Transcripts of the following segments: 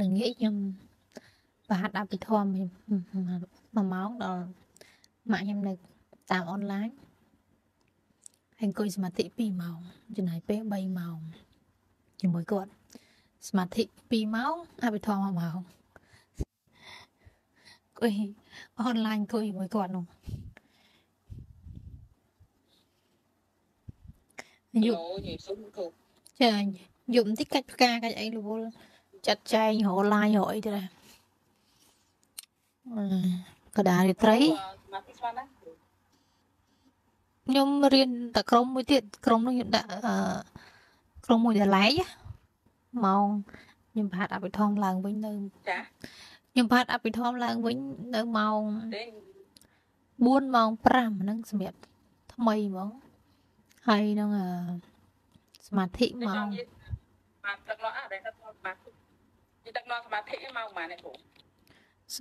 là nghĩ nhưng và đã bị thua mình mà máu đó mạng em này tạm online anh coi mà thị pi màu chỗ này pe bay màu chỉ mới cột mà thị pi máu à bị thua màu coi online coi mới cột luôn dùng tích cách ca cái ấy luôn chặt chay họ lai hỏi thế này có đá để thấy nhưng riêng tại công mới tiện công nó hiện đại công mùi để lấy màu nhưng hạt đã bị thong làng với nơi nhưng hạt đã bị thong làng với nơi màu buôn màu pram năng smiệt tham mây móng hay nó là mà thị màu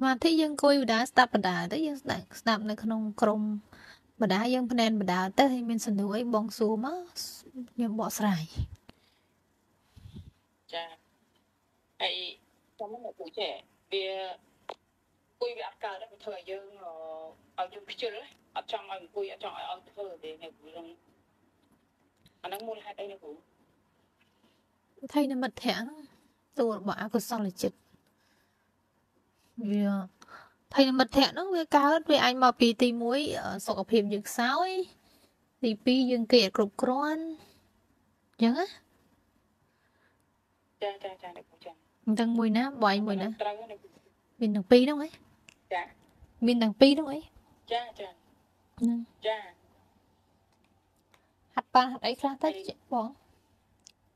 mà thị dân coi đã stop đá tới dân stop này không krom mà đá dân plan đá tới mình sân núi bong xù mà nhưng bỏ sài. Chà, ai trong mấy cụ trẻ về cùi về ăn cà đó phải thời dân ở dân chưa đấy ở trong anh cùi ở trong ở thời để này cùi trong anh đang mua hai tay này cùi thay nó mật thẻ tôi bỏ cuộc sau là chết vì thay nó mật thẻ nó với cao hết vì anh mà pi tì muối sọc ở phim dược sáu ấy thì pi dừng kẹt cục con nhớ á đang mùi ná bỏ anh mùi ná mình đang pi đâu ấy mình đang pi đâu ấy hạt ba hạt ấy ra tách bỏ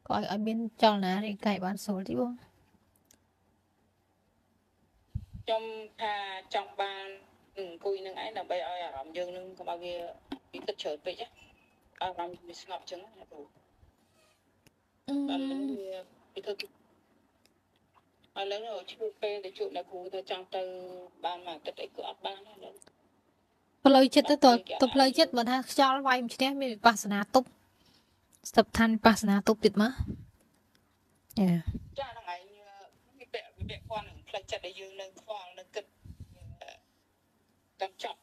coi ở bên tròn lá thì cài bán số tí không trong thà trong ban cùi nương ấy là bây ở làm dương nương có bao nhiêu bị tật chợt vậy chứ ở làm bị ngập trứng là đủ bị thôi ở lớn rồi chưa phê để chụp là cú tôi trong từ ban mà tật ấy cứ ở ban thôi plei chết tới tôi plei chết mà tha cho vay một chút mình bị sna tụp sập than bị sna tụp tuyệt má cha là ngày bị bẹ quan plei chết để dương lên khoang lên kịch đâm chọc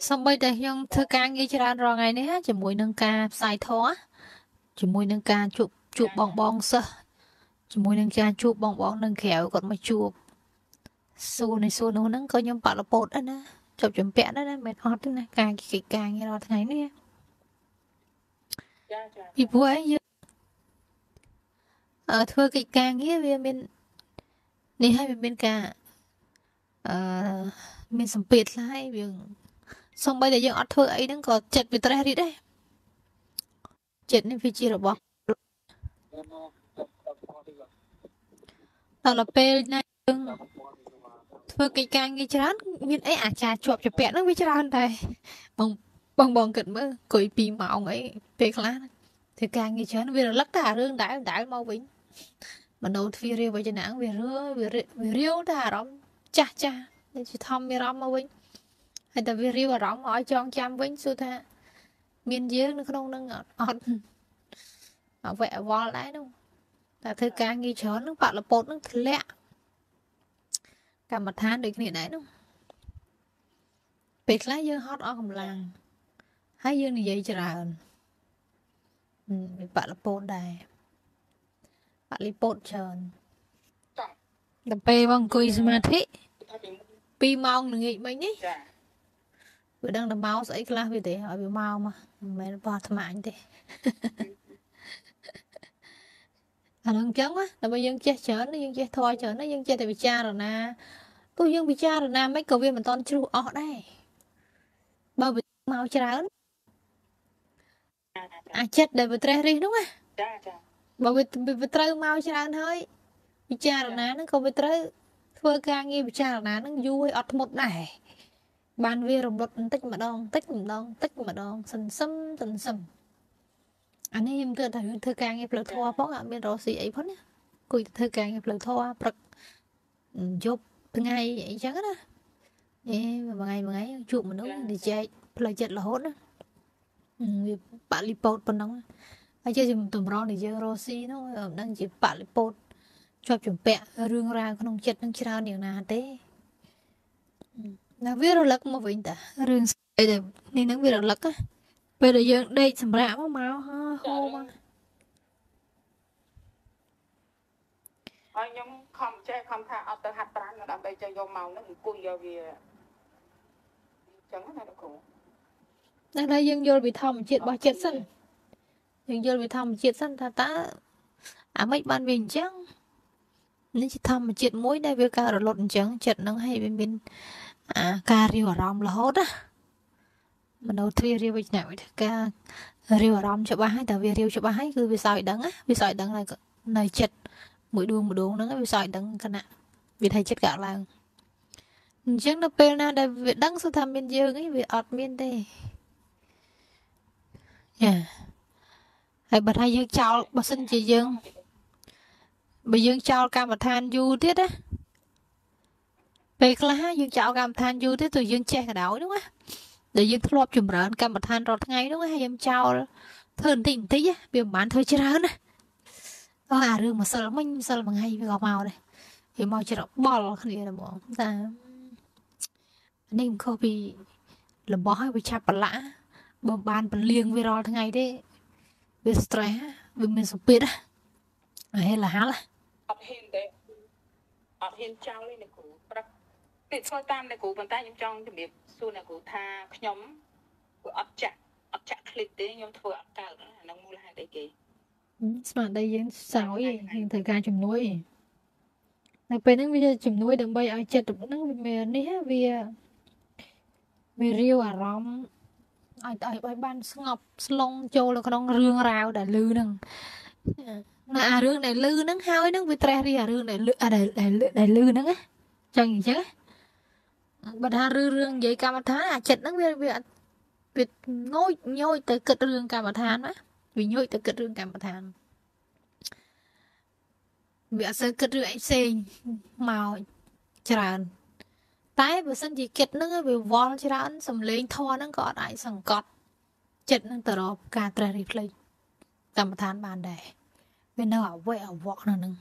xong bây giờ nhưng thưa ca nghe chưa ăn rồi ngày nấy á chỉ mùi nâng ca sai thó chỉ mùi nâng ca chụp bong sơ chỉ mùi nâng ca chụp bong nâng khéo còn mà chụp xu nó nâng coi nhom bạc là bột đó nè chụp chuẩn vẽ đó nè mệt hot thế này càng kì càng nghe nó thế này nè vì vậy ở thưa kịch càng nghĩa bên này hai bên cả mình sắm biệt lại việc xong bây giờ dân ăn thưa ấy đang có chật vì trai đi đấy chật nên vì chi là bọc tao là pe này thưa kịch càng cái chán mình ấy trà chuột chụp vẽ nó với chán này bong cận mơ cười pì mỏng ấy pe khá thưa càng cái chán vì là lắc đà rương đãi mau bính mà nấu phi riêu với chân nắng vì riêu đà đó cha để chị thom mi rắm mà vinh hay ta vi riêu rắm ở trong chăm vinh xu tha miên dế nó không nâng ọt ở vẽ vo lái đâu là thưa càng nghi chớn nó bảo là bột nó lẹ cả mặt than được cái này đâu việc lái dơ hot ở không làng hái dơ này vậy chả là bạn là bột đài bạn lấy bột trơn đập pe bằng cùi mà thế pi mong là nghịch mấy nhỉ vừa đang đập máu sấy clap vì thế hỏi bị mau mà mày bỏ thầm anh thế à lần chấm á là bây giờ che chở nó dân che thôi chở nó dân che tại vì cha rồi nè tôi dân bị cha rồi nè mấy cầu viên mình toàn chưa ở đây bao bị mau chả lớn à chết để bị tre đi đúng không bao bị tre mau chả lớn thôi bị cha rồi nè nó không bị tre thưa ca nghe bị cha rồi nè nó vui ọt một này ban vi rồng lột tích mà đong sần sâm anh ấy em cứ thấy thưa ca nghe lời thoa phóng ạ bên đó gì ấy phóng nhá cùi thưa ca nghe lời thoa bật chụp ngày ấy chắc đó nè mà ngày chụp mà nó để chạy lời chật là hốt đó bạn lipot bên đó ai chơi dùng tầm ron để chơi rossi nó đang chỉ bạn lipot cho chúng bẹ rương ra con chết nâng cháo điều nào thế là viết được lắc mà vậy ta rương nên nó viết được lắc á bây giờ giờ đây sầm rã máu máu khô mà anh em không chơi không tha ở từ hạt trắng là bây giờ vô màu nó cùi giờ vì chẳng này cũng đây đây dương vô bị thòng chết bỏ chết sân dương vô bị thòng chết sân ta ta à mấy bạn mình chăng nên chỉ thầm chuyện mũi đây với cả lộn trắng chật nắng hay bên bên ca riu rong là hốt á mà đầu tiên riu với nào ca riu rong cho ba hai tại vì riu cho ba hai cứ vì sỏi đắng á vì sỏi đắng này chật mũi đuông một đuông nó vì sỏi đắng cả nè vì thầy chật cả làng trứng nó pel na đây việc đắng số tham bên dương ấy vì ọt bên đây hãy bật hai dương chào bà xin chị dương bây dương chào cam và than du tiết á, việc là dương chào cam than du tiết từ dương che cả đảo đúng á, để dương thua lọp chùm rợn cam và than rọt ngay đúng á, dương chào thường tỉnh tí á, biểu bán thôi chưa rớn á, nó à rương mà sao mà ngay với gò màu đây, thì màu chỉ là bò cái là bỏ ta, nên không bị là bỏ hay bị chặt bẩn lã, bơm bàn bẩn liêng với rọt ngay đấy, với stress, với mình sụp bít á, hay là há là ở hiện đấy ở hiện trao lên này cũng để soi tam này cũng bàn tay nhóm trong chuẩn bị xu này cũng tha nhóm của ấp chặt clip đấy nhóm thừa ấp cao nữa nó mua lại đấy kì bạn đây đến sáu gì hiện thời gian chìm núi này về những video chìm núi đừng bay ở chợ cũng những miền đi ha vì riêu à róm ở ban ngọc long châu là con rương rào đã lư nằng mà à rương này lư nắng hao nắng bị tre đi à rương này lư à để lư nắng á chẳng gì chứ bật hà rương vậy cam thán à chật nắng việc ngồi nhồi tới cật rương cam thán á vì nhồi tới cật rương cam thán việc sơn cật rương ấy xinh màu tràn tái vừa sân chỉ kiệt nắng vừa vòn tràn sầm lên thò nắng cọt đại sầm cọt chật nắng tờ đó cả tre đi play cam thán bàn đề bên nào ở vọt nào nưng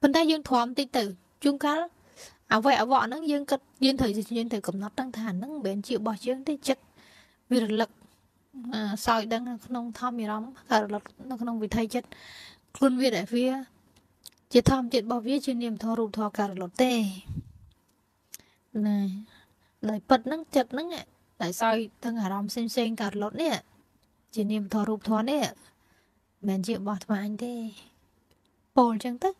bên ta dương thòm tì tử chung cá ở vọt nưng dương cất dương thời cầm nát đang thản nưng bên chịu bỏ dương tê chật vì lực soi đang không thòm gì lắm cả lực nó không vì thay chật luôn vì đại phía chỉ thòm chuyện bỏ phía chuyên niệm thò rụt thò cả lực tê này lại bật nưng chật nưng ạ lại soi thằng hà rong xem cả lực nè chuyên niệm thò rụt thò nè mình chịu bỏ mà anh thế pol chẳng tức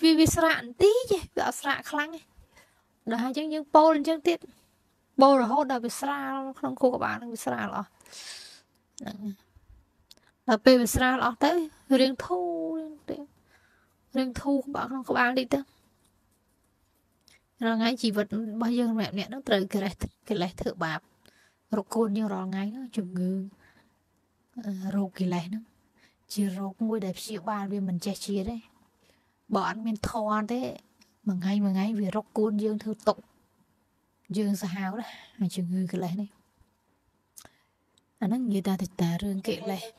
vì sạn tí chứ bị sạn khăng đó hai chẳng những pol chẳng tiếc pol là hốt đã bị sạn không cô các bạn bị sạn rồi là bị sạn rồi tới riêng thu các bạn đi tới rồi ngay chỉ vật bao giờ mẹ nó trời cái này thợ bạc rồi côn như rồi ngay nó chụm ngư rô kỳ lại nữa chỉ rô cũng đẹp xịu bàn vì mình che chia đấy bọn mình thò thế mà ngay vì róc cuốn dương thư tụng dương sa háo đấy mà chừng người cái lại này nó người ta thì tả rương kệ lại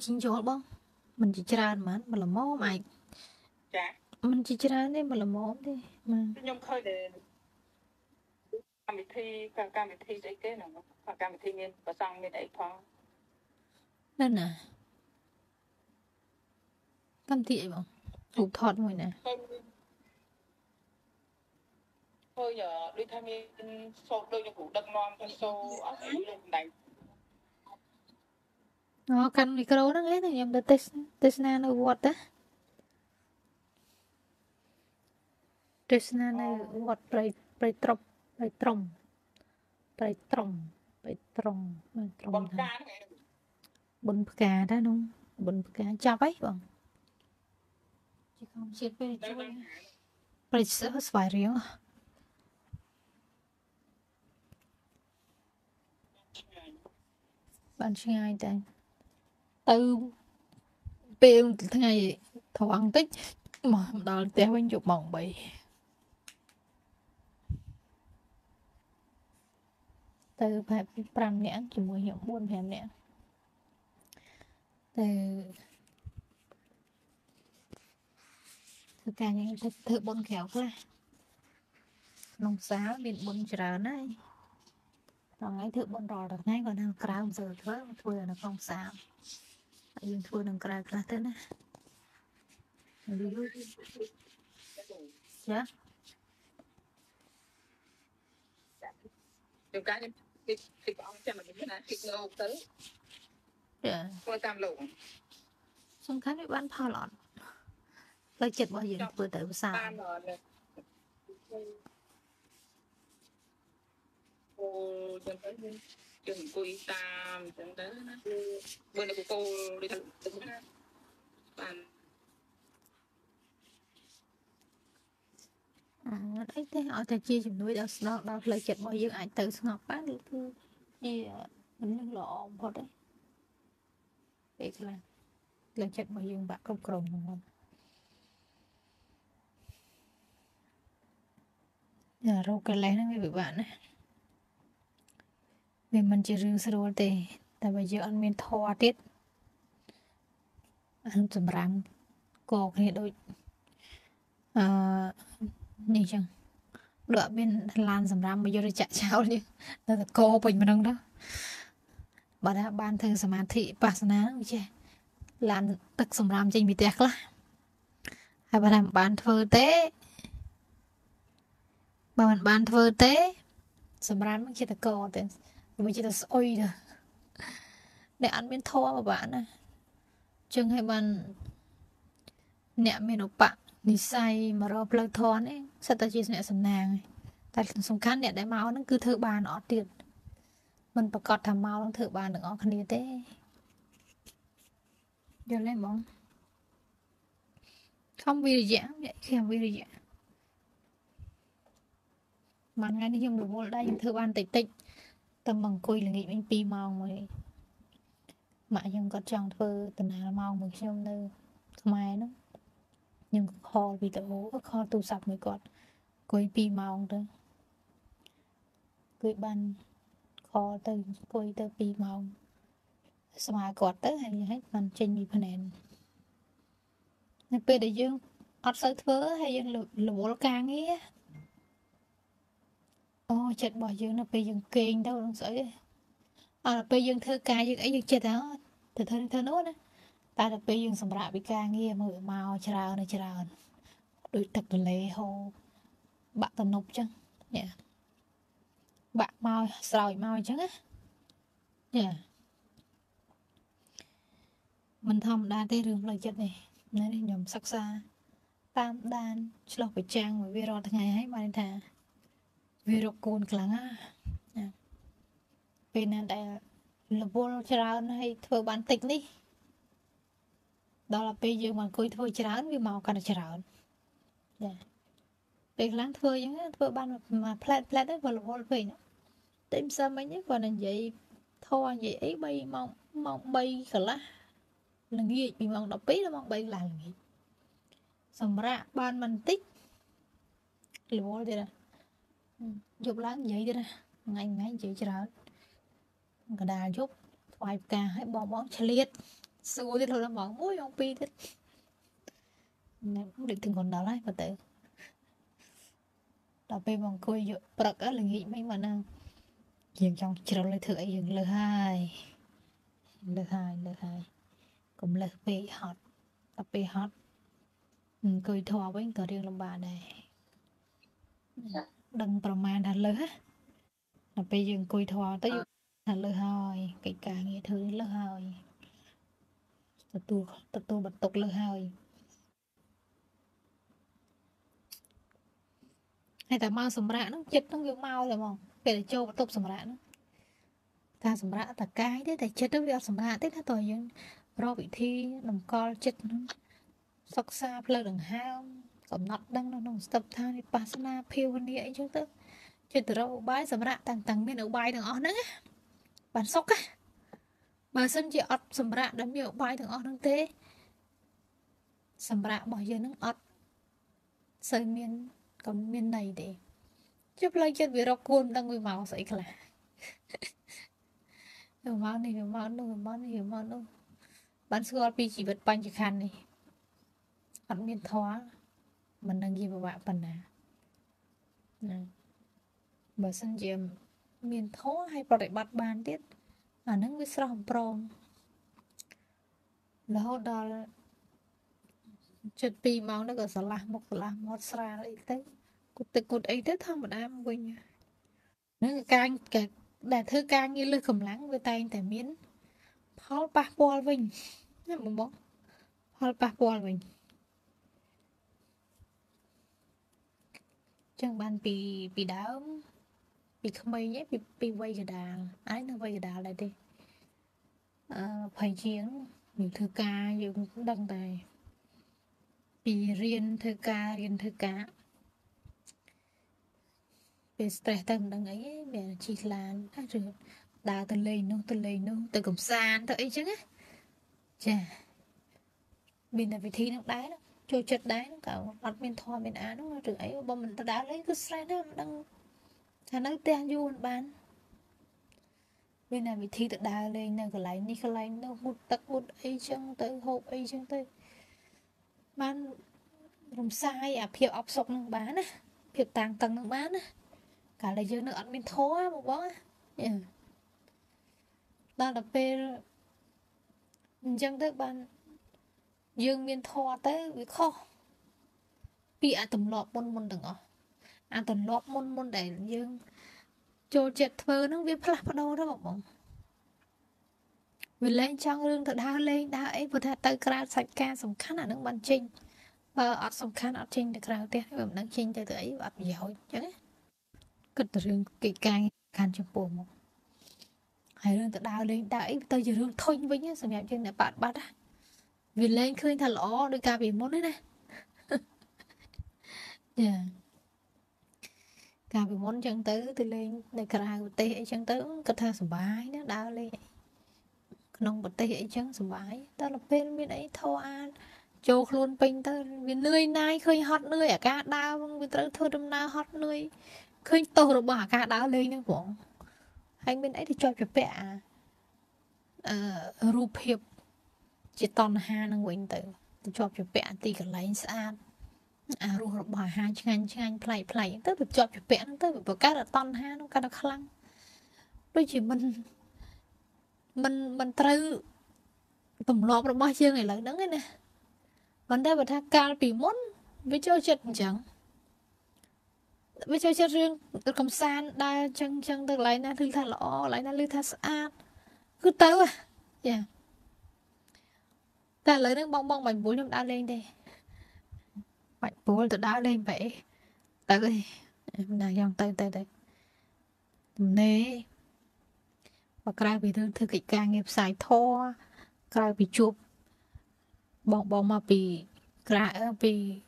chính chỗ bông mình chỉ ra mà là máu mày mình chỉ ra đấy mà là món đi mà nhung khơi để cam bị thi đấy cái nào mà cam bị thi miền và sang miền đấy phong nên à cam thị bảo chụp thọt mày nè thôi giờ đi tham miền số đôi cho cụ đâm non cho số ấp ấy lùng đánh nó cắn cái đầu nó nghe thì em đã test na nó vọt á Krishna này vật bày trồng bún cá đó đúng bún cá chắp ấy bằng chỉ không chết về chơi bày sữa xoài riêu bạn chơi ai đây từ bên thứ ngày thầu ăn tích mà đòi té bên chụp mỏng bì từ bài pram nhãn chỉ mùi nhộng buôn hèm nhãn từ cả những thử bôn khéo ra nông xá biển bôn trở này nó ngay thử bôn rò được ngay còn đang cào giờ thôi thua là nó không sao nhưng thua đừng cào ra thế này dạ chúng ta cái con xem mà cái này thịt ngô tới dạ coi tam lụng xong cái này bán thò lọt lấy chật bao nhiêu vừa tới sao cô chân tới chân cùi tam chân tới bữa nay cô đi thằng tính bàn đấy thế họ sẽ chia chúng nuôi đào lời chuyện mọi việc ảnh từ ngọc bát được thôi chia mình lộ họ đấy việc là lời chuyện mọi việc bạn không cùng không nhà rau cái lá nó bị bạn này vì mình chỉ riêng sơ đồ thì tại bây giờ anh mình thoa tiết anh chấm rán cột này đôi như chẳng đợi bên lan sầm ram bây giờ để chạy cháo đi là cô bình mình đó bà đã ban thơ sầm thị pasana chứ lan tắc sầm ram trên bị tẹt lá hay bà làm ban thơ té bà mình ban thơ té sầm ram mới chỉ là cô tên mình chỉ là oi rồi để ăn bên thô mà bạn này chừng hay bạn nẹm mình nó bạn đi say mà rồi plug thon ấy sao ta chỉ nhẹ sầm nàng ta sùng khăn nhẹ đại máu nó cứ thử bàn nó tiền mình bật cọt thầm máu nó thử bàn được ngon khăn thế giờ lên mong không vì dạng vậy kèm vì dạng mà ngay đi dùng đồ vô đây thử bàn tịch tịch tầm bằng cùi là nghĩ bên pi màu mới mà dùng cọt tròn thơ tầm nào màu mới dùng đâu không ai nữa nhưng kho vì tao kho tu sập mới còn coi pi màu thôi coi ban kho từ coi từ pi màu sao mà còn tới hay hết mình trên gì phần này nên bây giờ dương ót sơ thưa hay dương lụa càng nghe ô chết bỏ dương nó bây giờ kiêng đâu nó sợ à bây giờ thưa ca dương ấy dương chết đó thì thưa nốt á ta đã bây giờ sầm rạ bị ca nghe mượn màu chào này chào đôi thật lệ hồ bạn tần nộp chăng nhỉ bạn màu sỏi màu chăng á nhỉ mình thầm đa tê rừng lời chất này nói đi nhầm sắc xa tam đan lọc phải trang với video thằng ngày ấy mà đi thả video cồn lắng á vì nên đây là vô chào hay thưa bán tịch đi đó là bây giờ mình coi thôi chán vì màu càng chán, dạ, việc lắng thôi những thôi ban mà plan đấy vào lỗ về nữa, tìm sao mấy nhất vào nên vậy thôi vậy ấy bay mong bay cả là nghe bị mong đọc biết là mong bay là gì, xong ra ban mình tích lỗ đây là, chụp lắng vậy đây là ngay chịu chán, cả đà chụp vài cả hãy bỏ bóng cheliet số thì thôi là mỏng mũi ông pi thích nên cũng định từng còn đó lại và tự đọc về bằng coi dự bật á là nghĩ mấy mà năng dừng trong chờ lấy thử ấy dừng lơ hai cũng lơ về hot đọc về hot cười thò với cờ riêng làm bà này đừng bầm màn thật lơ á đọc về dừng cười thò tới thật lơ hai cái cả nghe thứ lơ hai tụi bật tục lơ hơi hay ta mau sầm rã nó chết nó kiểu mau rồi mà về để châu bật tục sầm rã nó ta sầm rã ta cái đấy ta chết nó bị sầm rã tết nó tội nhưng rồi bị thi nằm co chết sọc xa lơ đằng hao cầm nọt đang nó tập tha đi pasana phiêu hơn đi ấy chứ tớ chuyện từ đâu bái sầm rã tàng bên ở bài đằng ó nữa bàn sóc á bà sân chị ọt sầm rạ đấm miệng bay thằng ọt nâng tê sầm rạ bỏ giờ nâng ọt sơi miên còn miên này để chụp lấy chân về rọc cuôn đang ngồi màu sấy cả hiểu món bán xưa chỉ vật bánh chỉ khăn này ăn miên thoa mình đang ghi vào bạn phần nè bà sân chìm miên thoa hay bảo đại bát bàn tiết à nâng với sòng prong là hốt đó chuyện pi máu nó gọi là một sra đấy thế cột ấy thế thôi mà em quên nó càng cái đại thư càng như lư khẩm láng với tay tại miến hol pa pol vinh nè bông bông hol pa pol vinh chẳng bàn bị đá bị không bay nhé bị quay cái đà ấy nó quay cái đà lại đi phải chiến nhiều thư ca nhiều cũng đăng tài bị riêng thư ca về stress tầng đằng ấy về chỉ là rồi đào từ lầy nô từ cổng sàn tới ấy chứ á chà bên là vị thi nó đá đó chơi chật đá nó cả mặt bên thò bên á nó rồi ấy bom mình ta đá lấy cứ stress nó đang thằng nó tên du bán bên là vị thi tự đá lên là cái lái Nikolai nó hút tắc hút ấy chăng tới hộp ấy chăng tới bán rồng sai à phiêu ọc sọc nó bán á phiêu tàng tầng nó bán á cả là giờ nó ăn bên thố á một bó á đó là về dân tới ban dương miền thọ tới với kho bị ăn tầm lọp môn đừng ăn tầm lọp môn để dương trôi chẹt phơi nó viết phật đâu đó bọn vì lên trang lương thật đa lên đa ấy vừa thật tới cả sạch ca sòng khăn ở nước ban trinh và ở sòng khăn ở trinh được rào tiền ở nước trinh tới ấy và bị hỏi chứ cứ từ lương kỹ càng khăn trong bùa một hay là tự đào lên đào ấy tới giờ hương thôi với nhá sầm nhảm trên này bạn bắt á vì lên khơi thà lỏ đôi ca bị mốt đấy này yeah. Ca bị mốt chẳng tới từ lên để cà của tê ấy chẳng tới cà tha sầm bái đó đào lên nông bột tê ấy chẳng sầm bái ta là bên ấy thô an châu luôn pin ta vì nơi nay khơi hot nơi à ca đào vì tới thôi đâm na hot nơi khơi tổ rồi bỏ ca đào lên nữa cũng anh bên ấy thì cho vẽ rụp hiệp chỉ toàn ha năng quỳnh tử cho vẽ thì cái lấy sao à rụp bỏ ha chăng anh play tới được cho vẽ tới được các là toàn ha nó các là khăng đôi chỉ mình trừ tầm lọp rồi bao nhiêu ngày lớn đứng này nè vấn đề vật ha cao bị mốt với cho chật chẳng bây giờ chơi riêng cầm sàn đa chân từ lấy na thư tha lọ lấy na lư tha sàn cứ tới à yeah. Ta lấy nước bong bong bánh bún chúng ta lên đây bánh bún tụi đã lên vậy tới đây là dòng tới nè và cái vì thư kịch ca nghiệp xài thô cái vì chụp bong mà vì cái vì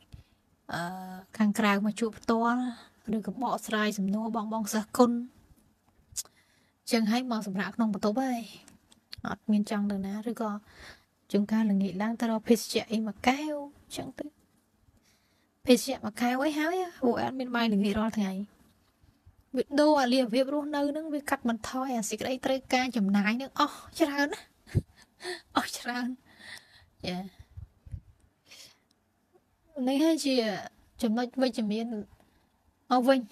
càng càng mà chụp to được cái bọ sài sầm nô bong sạc côn chẳng hay màu sầm rạc nông bờ tố bay ở miền trong đường ná rồi còn chúng ta là nghị lang ta đo phe chạy mà cao chẳng tới phe chạy mà cao ấy háo á bộ ăn miền bay là nghị đo thầy việc đô à liều việc luôn nơi nó việc cắt mình thôi à xịt cái trai ca chầm nái nữa oh chả hơn yeah này hay chị chấm nói với chị miền ao vinh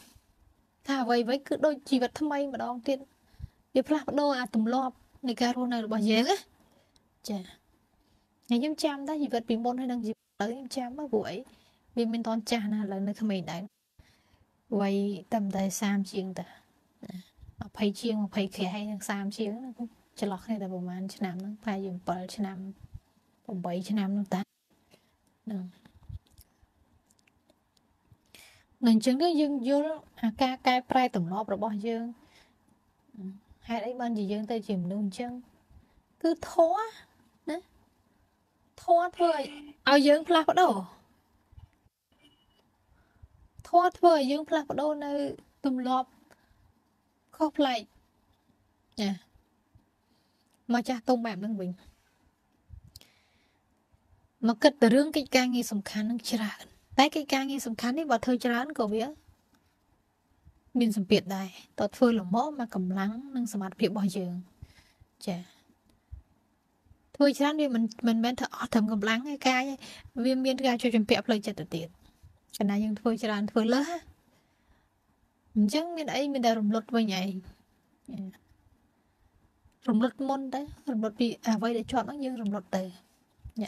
thà vậy với cứ đôi chỉ vật tham may mà đong tiền việc làm đôi à tùm lọp này caro này là bỏ dễ á chả ngày em chăm đã chỉ vật bị môn hay đang gì tới em chăm mà buổi vì mình toàn chả là nơi không mình đánh vậy tầm tài sam chiêng ta phải chiêng mà phải khé hay sam chiêng chả lọt này là bộ màn chả nằm nó phải dùng bờ chả nằm bồng bấy chả nằm nó tát nên chứng cái dương vô ca prai tầm lọp rồi bỏ dương hai đấy bên gì dương tay chìm luôn chân cứ thó thôi ao dương pha bắt đầu thó thôi dương pha bắt đầu nơi tầm lọp khóc lại nè mà cha tông bảm đang bình mà cất từ rương cái ca nghi sầm khán năng chả tại cái ca nghi sầm khán đi vào thời chán của vía miền sầm biệt đây, tao phơi lồng mỡ mà cầm lắng nâng sầm mặt bị bỏ giường, chả, thôi chứ đi mình bên thợ thầm cầm lắng cái ca, viên miên ca cho chuẩn bị ấp lên chặt tiền, cái này nhưng thôi chứ phơi lỡ, mình chứ miền ấy miền đã rầm lót với nhảy, rầm lót môn đấy, rầm lót bị à vậy để chọn nó như rầm lót tề, nhỉ,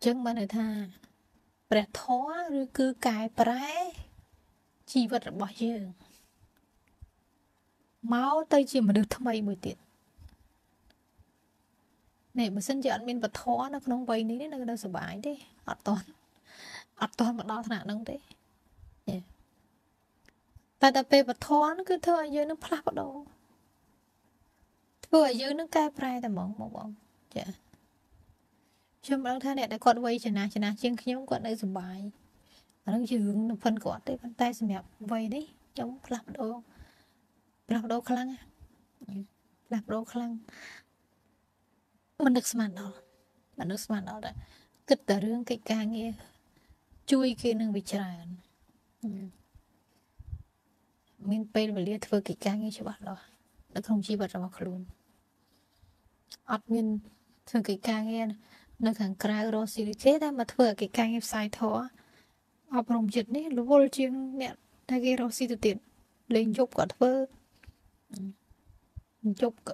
chứng mà này tha, bẹt thó rồi cứ cài bẹt chi vật bỏ giường máu tay chỉ mà được thâm ấy mới tiện này mà sân chợ mình vật thó nó không bay ní nó đâu sợ bãi đấy ọt toàn mà đau thằng nào đấy tại tập về vật thó nó cứ thôi giờ nó plak vào đầu thôi giờ nó cai prai tầm mỏng chả chấm đang tha này đã quật quay chả na chiên khi nhóm quật đây sợ bãi nó dường phần cọt đấy phần tay xem đẹp vậy đấy chống lạp đồ khăng mình được smart đó đấy kịch từ riêng cái ca nghe chui kia nương bị chảy mình pay về liệt với cái ca nghe cho bạn đó nó không chỉ bật ra mà khôn admin thường cái ca nghe nó thằng cài rồi xử lý thế đấy mà thường cái ca nghe sai thó học rộng chật này lúc vô chuyện nè thay cái rau xì từ tiền lên chụp cả thưa chụp cả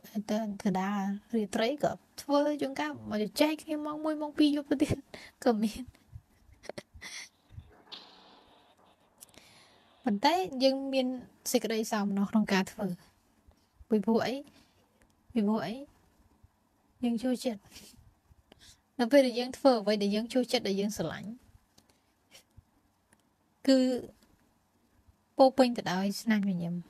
cả đá rồi trấy cả thưa chúng ta mà chạy cái mong pi chụp từ tiền cầm miên mình thấy dân miên xịt đây sao nó không cả thưa vì vội dân chua chật nó về để dân thưa vậy để dân chua chật để dân sờ lạnh cứ bố quên từ đời nam mình nhầm,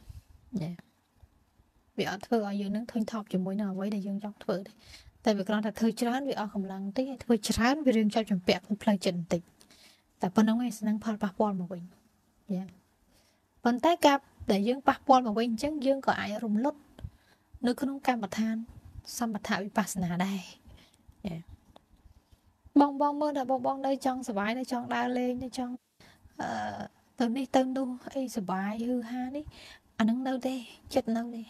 vì ở thưa ở dưới nước thôn thọ chỉ mỗi nào với đại dương trong thưa đấy, tại vì con là thưa chán vì ở không lắng tích thưa chán vì riêng trong chuẩn bị cũng phải chỉnh tịch, tại con ông ấy sẽ năng phạt bác bom mà quên, còn tái cặp đại dương bác bom mà quên chứ dương có ai rung lốt, nước con ông cam bạc than, xăm bạc thảo bị bạc nà đây, bong mưa đã bong đây trong sờ vái đây trong đa lên đây trong tầm đi tầm đâu ấy sợ bài hư ha đấy anh đứng đâu đây chết này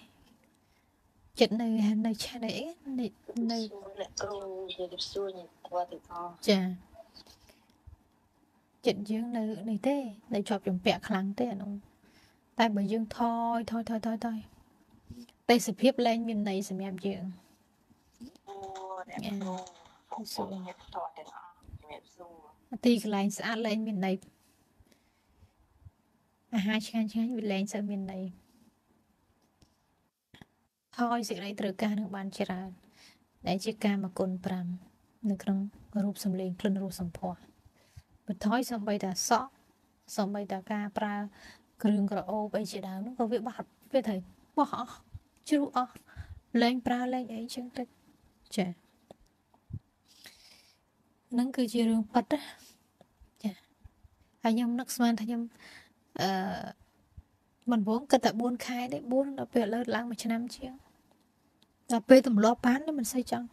nơi cha này nơi chà chết dương này thế này chọc chồng bẹt khăng thế à nó tay bởi dương thôi tay sập hiếp lên bên này sầm em dương thì cái này sẽ lên bên này hai chán bị lên sang bên này thôi sẽ lấy từ ca nước ban chia ra để chia ca mà cồn pram nước trong rụp sầm lên cơn rụp sầm phò bật thói xong bây ta sọ xong bây ta ca pra cường cờ ô bây chia đào nó có việc bạc về thầy bỏ chưa lên pra lên ấy chẳng được chả nắng cứ chia đường bật á chả anh em nấc man anh em mình vốn cần tại buôn khai đấy buôn nó về lơ lăng 100 triệu là về tầm lọp bán đấy mình xây trong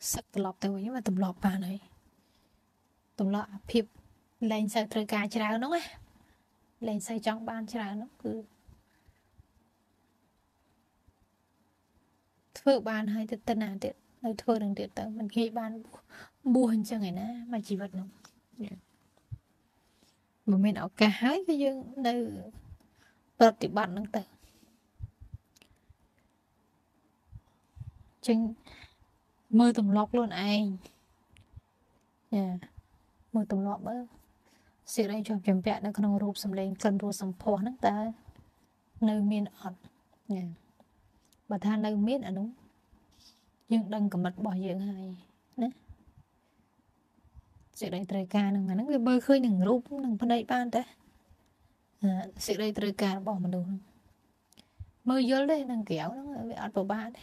sạch lọp từ nhưng mà tầm lọp bán này tầm lọp phim lên xây trời cà chả nó á lên xây trong ban chả nó cứ thưa ban hay từ tân à tiện nơi thưa đừng tiện tới mình khi ban buôn cho ngày nãy mà chỉ vật nó mà mình ở cả hai cái dương nơi vật thì bạn đang tới chừng mưa tùng lọc luôn anh mưa tùng lọc bớt sự đây cho chuẩn bị nó còn rụp sầm lên cần rụp sầm phò nắng ta nơi miền ọt bà than nơi miền à đúng nhưng đang cầm mặt bỏ dưỡng hay đấy sự đây trời ca nè mà nó bị bơi khơi nừng rúp nừng phân đây ban thế sự đây trời ca bỏ mà đủ mưa gió đây nừng kéo nó bị ạt vào ba đấy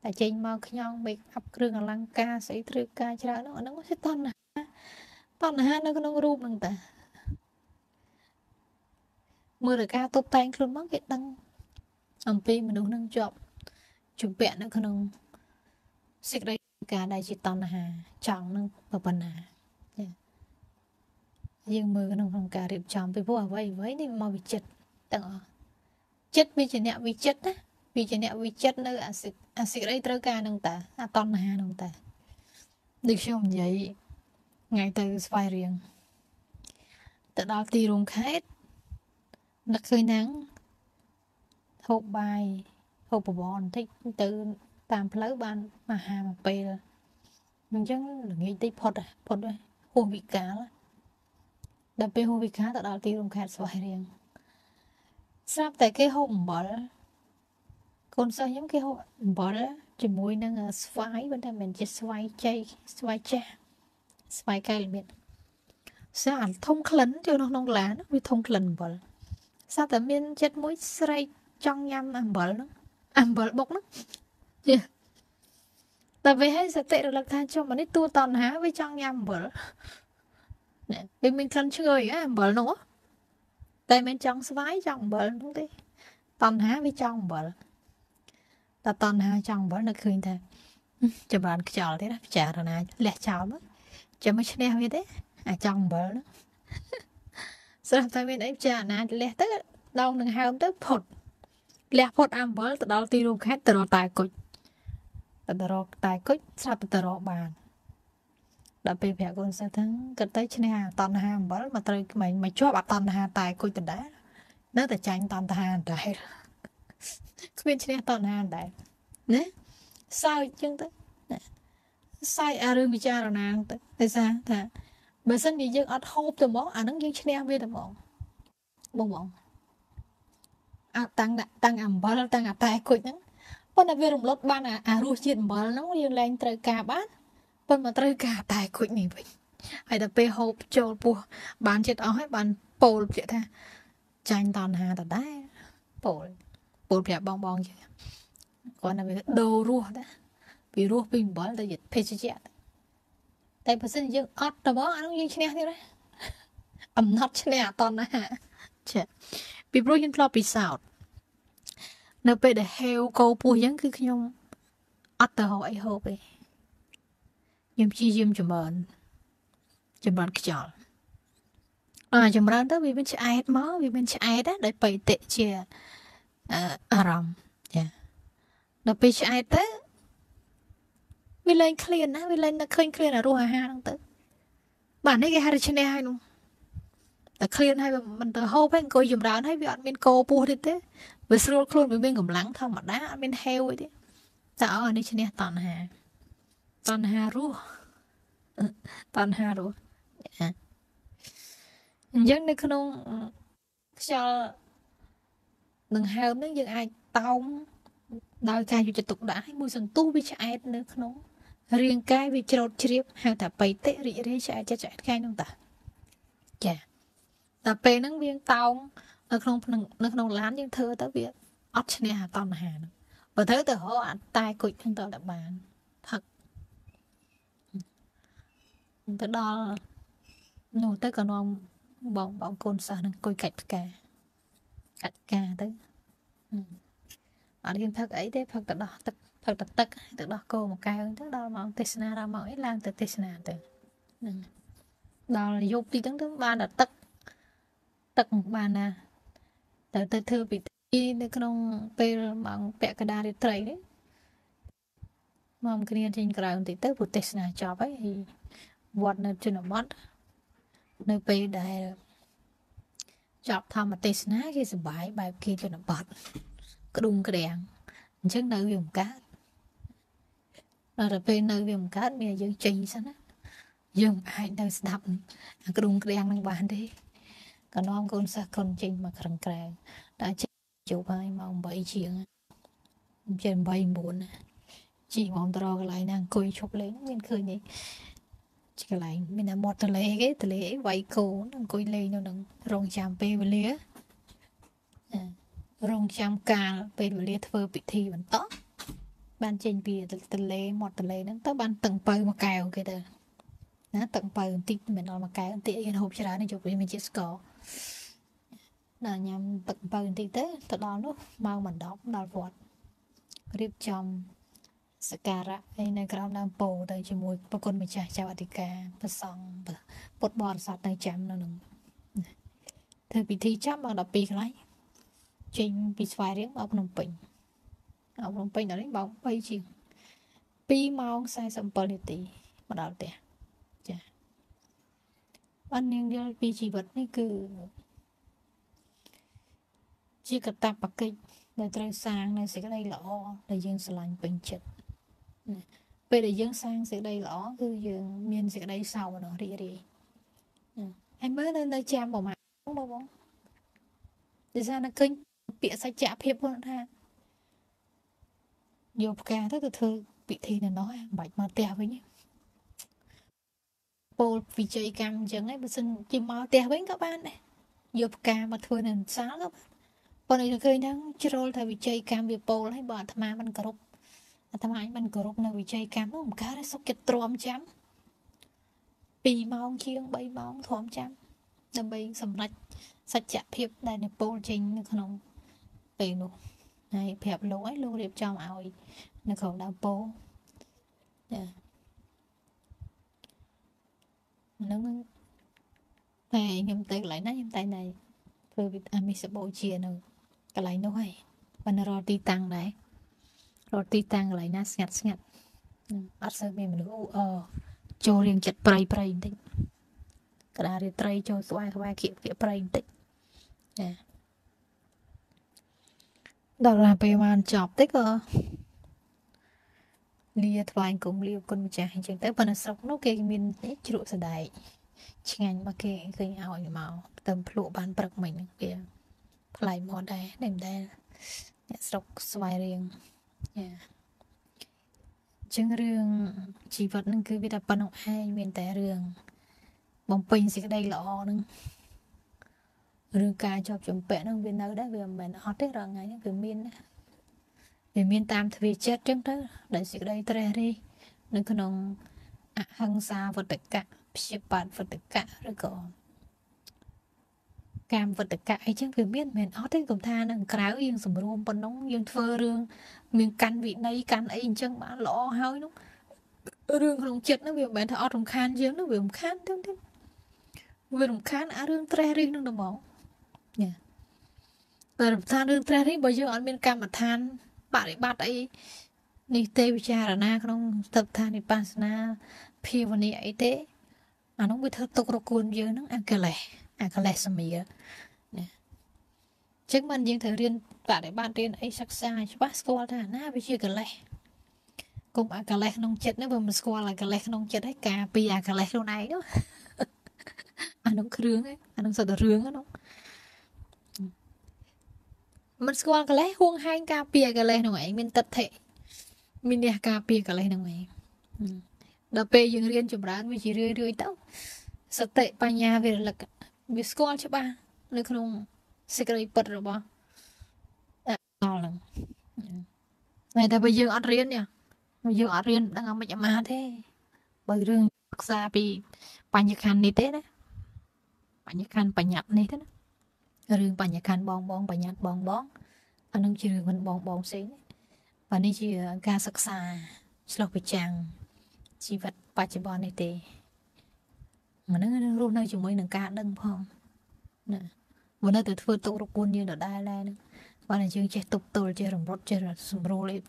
tại trên mờ nhon bị ập rừng ở lăng ca sẽ trời ca chả nó có sẽ tòn là ha nó có rúp nừng ta mưa trời ca tụt tay luôn mất cái đăng làm pi mà đủ nâng chọn chuẩn bị nó có nâng sự đây cả đại chỉ toàn là chọn nâng và bần à dương mưa nông phòng cà điểm chọn bị vua vậy với đi mau bị chết tặng chết bây giờ nẹo bị chết á bây giờ nẹo bị chết nữa à xịt đây trơ ca nông ta à con hà nông ta được không vậy ngày từ vài riêng từ đó thì rung hết nó khơi nắng hộp bài hộp bòn thích từ tạm lấy ban mà hà mà pê rồi mình chẳng là nghĩ tới phật đây hôn vị cá đó đập bê hôn vị cá từ đó thì rung hết vài riêng sắp tại cái hộp bỏ đó còn sao giống cái hộp bỏ đó chỉ mùi năng xoáy bên đây mình chỉ xoáy chay xoáy cha xoáy cây miệng sao ảnh thông khẩn cho nó nông lá nó bị thông khẩn bẩn sao tầm miên chết mũi sray trong nhâm ăn bẩn bốc nó tại vì hay sẽ tệ được lạc than cho mà đi tua toàn há với trong nhâm bẩn vì mình khẩn chơi á bẩn nữa tại mình trong xoáy trong bẩn đúng thế toàn há với trong bẩn ta toàn há trong bẩn là khơi thế cho bạn chào thế đó chào rồi này lẹ chào mất cho mấy chén như thế à trong bờ đó sao tại bên ấy cha nè lẹ tới đâu đừng hao tới phật lẹ phật ăn bờ từ đầu tiên luôn hết từ đầu tài cốt sao từ đầu bàn đã bị mẹ con sao thắng gần tới chén hà toàn hà bờ mà tới mày cho bà toàn hà tài cốt từ đấy nó từ tránh toàn hà đấy bên chén toàn hà đấy nè sao chân tới sai à rừng bị cha rồi nè tại sao thà bà xin bị dân ắt hộp từ món à nó dân chén về từ món bông à tăng ẩm bờ tăng ẩm tai cột nhá bọn là về đồng lót ban à ruột chuyện bờ nó dân lên trời cả bát bọn mà trời cả tai cột này vậy hay là pe hộp cho bùa bán chết ói bán bồ chuyện tha tranh toàn hà tận đấy bồ đẹp bong vậy còn là về đồ ruột đấy vì ruột bình bờ là dịch pe chết tại bữa sinh dương ót tao bó anh không dương chén thế đấy ẩm nót chén toàn đó hả chả bị bôi dương lo bị sạo nợ về để heo câu bùa giống cứ nhung ót tao hỏi hô về nhung chi dương chùm bẩn cái chọn à chùm bẩn đó vì bên chị ai hết máu vì bên chị ai đó để bày tệ chè à rầm chả nợ về chị ai đó vì lên clean á, vì lên nó clean clean là ruộng hà đang tự bản ấy cái hai trên đây hai luôn, ta clean hai mình tự hộp anh coi dùm đàn hay bị ăn bên cô bùa thế thế, với sôi luôn với bên gầm lắng thằng mà đá bên heo ấy thế, ta ở đây trên đây toàn hà ruộng, dân đây không cho đừng heo nữa dân ai tao đào cài cho tục đã hay mùi sần tu với chạy nữa không riêng cái vì trộn chìa hàng thả bày tệ rỉ đấy chạy cái nông ta chả ta bê nắng viên tàu nó không lán nhưng thơ tới việc ót trên này hà toàn hà và thế từ họ ăn tai cụt không tao đã bán thật từ đó nổ tới còn ông bỏng côn sa đang coi cạch cà tới ở đây thật ấy thế thật đó cô một cái thứ đó mà ông Tesla ra mọi làm từ Tesla từ đó là dục đi tiếng thứ ba là tật một bàn à từ thư bị đi trong pe mà ông bẹ cái đa để trầy đấy mà ông kia trên cái ông thì tới một Tesla cho vậy thì vọt là trên là mất nơi pe đại chọc thằng mà Tesla kia sẽ bài kia cho nó bật cái đùng cái đèn chứ nơi vùng cát rồi là về nơi vùng cát bây giờ chỉnh sao đó dùng ai đâu đập cái đùng cái đèn đang bàn đi còn non con sa con chỉnh mà càng càng đã chỉnh chụp hai mong bảy chuyện trên bảy bốn chỉ mong tao cái lại đang cười chụp lấy mình cười này chỉ cái lại mình là một tờ lễ vậy cô đang cười lên nó đang rong chạm pe về lía rong chạm cà về buổi lễ thưa bị thi vẫn tốt ban trên bìa từ lễ nó tới ban tầng bờ mà cào kìa đó nó tầng bờ tí mình nói mà cào tí yên hộp cho đó này chụp đi mình chỉ score là nhằm tầng bờ tí tới từ đó nó mau mình đóng đào vọt clip trong scara này cái ông đang bầu tới chỉ mùi bà con mình chả chào bà tì cà bà song bột bò sạch tay chạm nó nung thời bị thi chạm bằng đập bì cái trên bị xoay riêng ông nông bình đó đấy bóng bay chiều pi mau sai sầm polity mà đào tiền anh nhưng điều pi chỉ vật này cứ chỉ cặp tạp bạc kinh để trời sang này sẽ đây lỏ để dương sành bình chật về để dương sang sẽ đây lỏ cứ dương miền sẽ đây sau mà nó đi đi em mới lên đây chạm vào mặt không bao bóng để ra nó kinh bịa sai chạm hiệp luôn ha nhiều ca rất là thư vị thì là nó bạch mà tè với nhé bộ vì chơi cam chẳng ấy xin chỉ mò tè với các bạn này nhiều ca mà thôi là sáng các bạn còn này được hơi đang chơi thay vì chơi cam vì bộ lấy bỏ tham ăn cà rốt tham ăn ăn cà rốt là vì chơi cam nó không cá đấy sốc chặt trộm chấm pì mong chiêng bay mong thòm chấm đâm bay sầm lách sạch chạm hiệp đây này bộ trình không tiền luôn này phẹp lối luôn đẹp trong ao nó còn đau bố nó này nhầm tay lại nát nhầm tay này rồi bị mình sẽ bội chia nữa cái lại nó hay và nó roti tăng đấy roti tăng lại nát ngặt bắt sơ mình nữa cho riêng chặt prey prey đấy cái này prey cho số ai kia kia prey đấy đó là về màn chọc tích lia thoại cũng liều con trai chẳng tới phần sọc nó kê mình ít chịu sợ đại chừng anh mà kê gây hỏi màu tầm phụ bán bạc mình kìa lại món đá đềm đen sọc xoài riêng chừng riêng chỉ vật nên cứ biết là phần học hai miền té riêng bóng pin sẽ đây lọ nữa rừng ca cho chuẩn bị nó viên đâu đấy vì mình hot đấy rồi ngày vì miền tam thì chết trước đó đại sự đây tre đi nên con ông hăng xa vật tất cả ship bạn vật tất cả rồi còn cam vật tất cả ấy chứ vì miền mình hot đấy cùng tha nó kéo yên sầm rôm bận nóng yên phơ rương miền căn vị này căn ấy chẳng mà lọ hơi đúng rương con ông chết nó vì mình thọ trong khan giếng nó vì ông khan thương thế vì ông khan á rương tre riêng nó đồng bóng nè, rồi than đương tre đấy bây giờ ở bên cam mà than bạn ấy bắt ấy đi tê cha là na không tập than đi pan na phi vào này ấy thế, à nó bị thợ tục rồi cuốn giờ nó ăn cái lẻ sầm mía, nè, chắc mình riêng thời riêng bạn ấy ban riêng ấy sắc sai chứ bác school là na bây giờ cái lẻ, cùng ăn cái lẻ nông chết nữa vừa mình school là cái lẻ nông chết hết cả bây giờ cái lẻ lâu nay đó, ăn nông khương ấy, ăn nông sợ đồ rương á nó mình qua cái lẽ huông hai cà pia cái lẽ nào ấy mình tật thể mình đi cà pia cái lẽ nào ấy đợt pe dừng riêng chụp ra mình chỉ rơi rơi tao sợ tệ ba nhà về là biết qua chứ ba nên không sẽ cái bật rồi ba to lắm này ta bây giờ ăn riêng nhỉ bây giờ ăn riêng đang ăn mày mà thế bởi riêng xa bị ba nhật hàn đi thế đấy ba nhật hàn ba nhật này thế đó rừng bà nhà khăn bong bong bà nhạt bong bong anh nông chịu mình bong bong xí và đi chịu ca sắc xa sọc bị chàng chi vật ba chỉ bon này tê mà nó luôn nơi chúng mới nâng ca đâm phong nè vừa nơi từ phơi tụ rục quân như ở Đài Loan nữa và này chương chơi tục tôi chơi rồng rốt chơi là sầm rô lên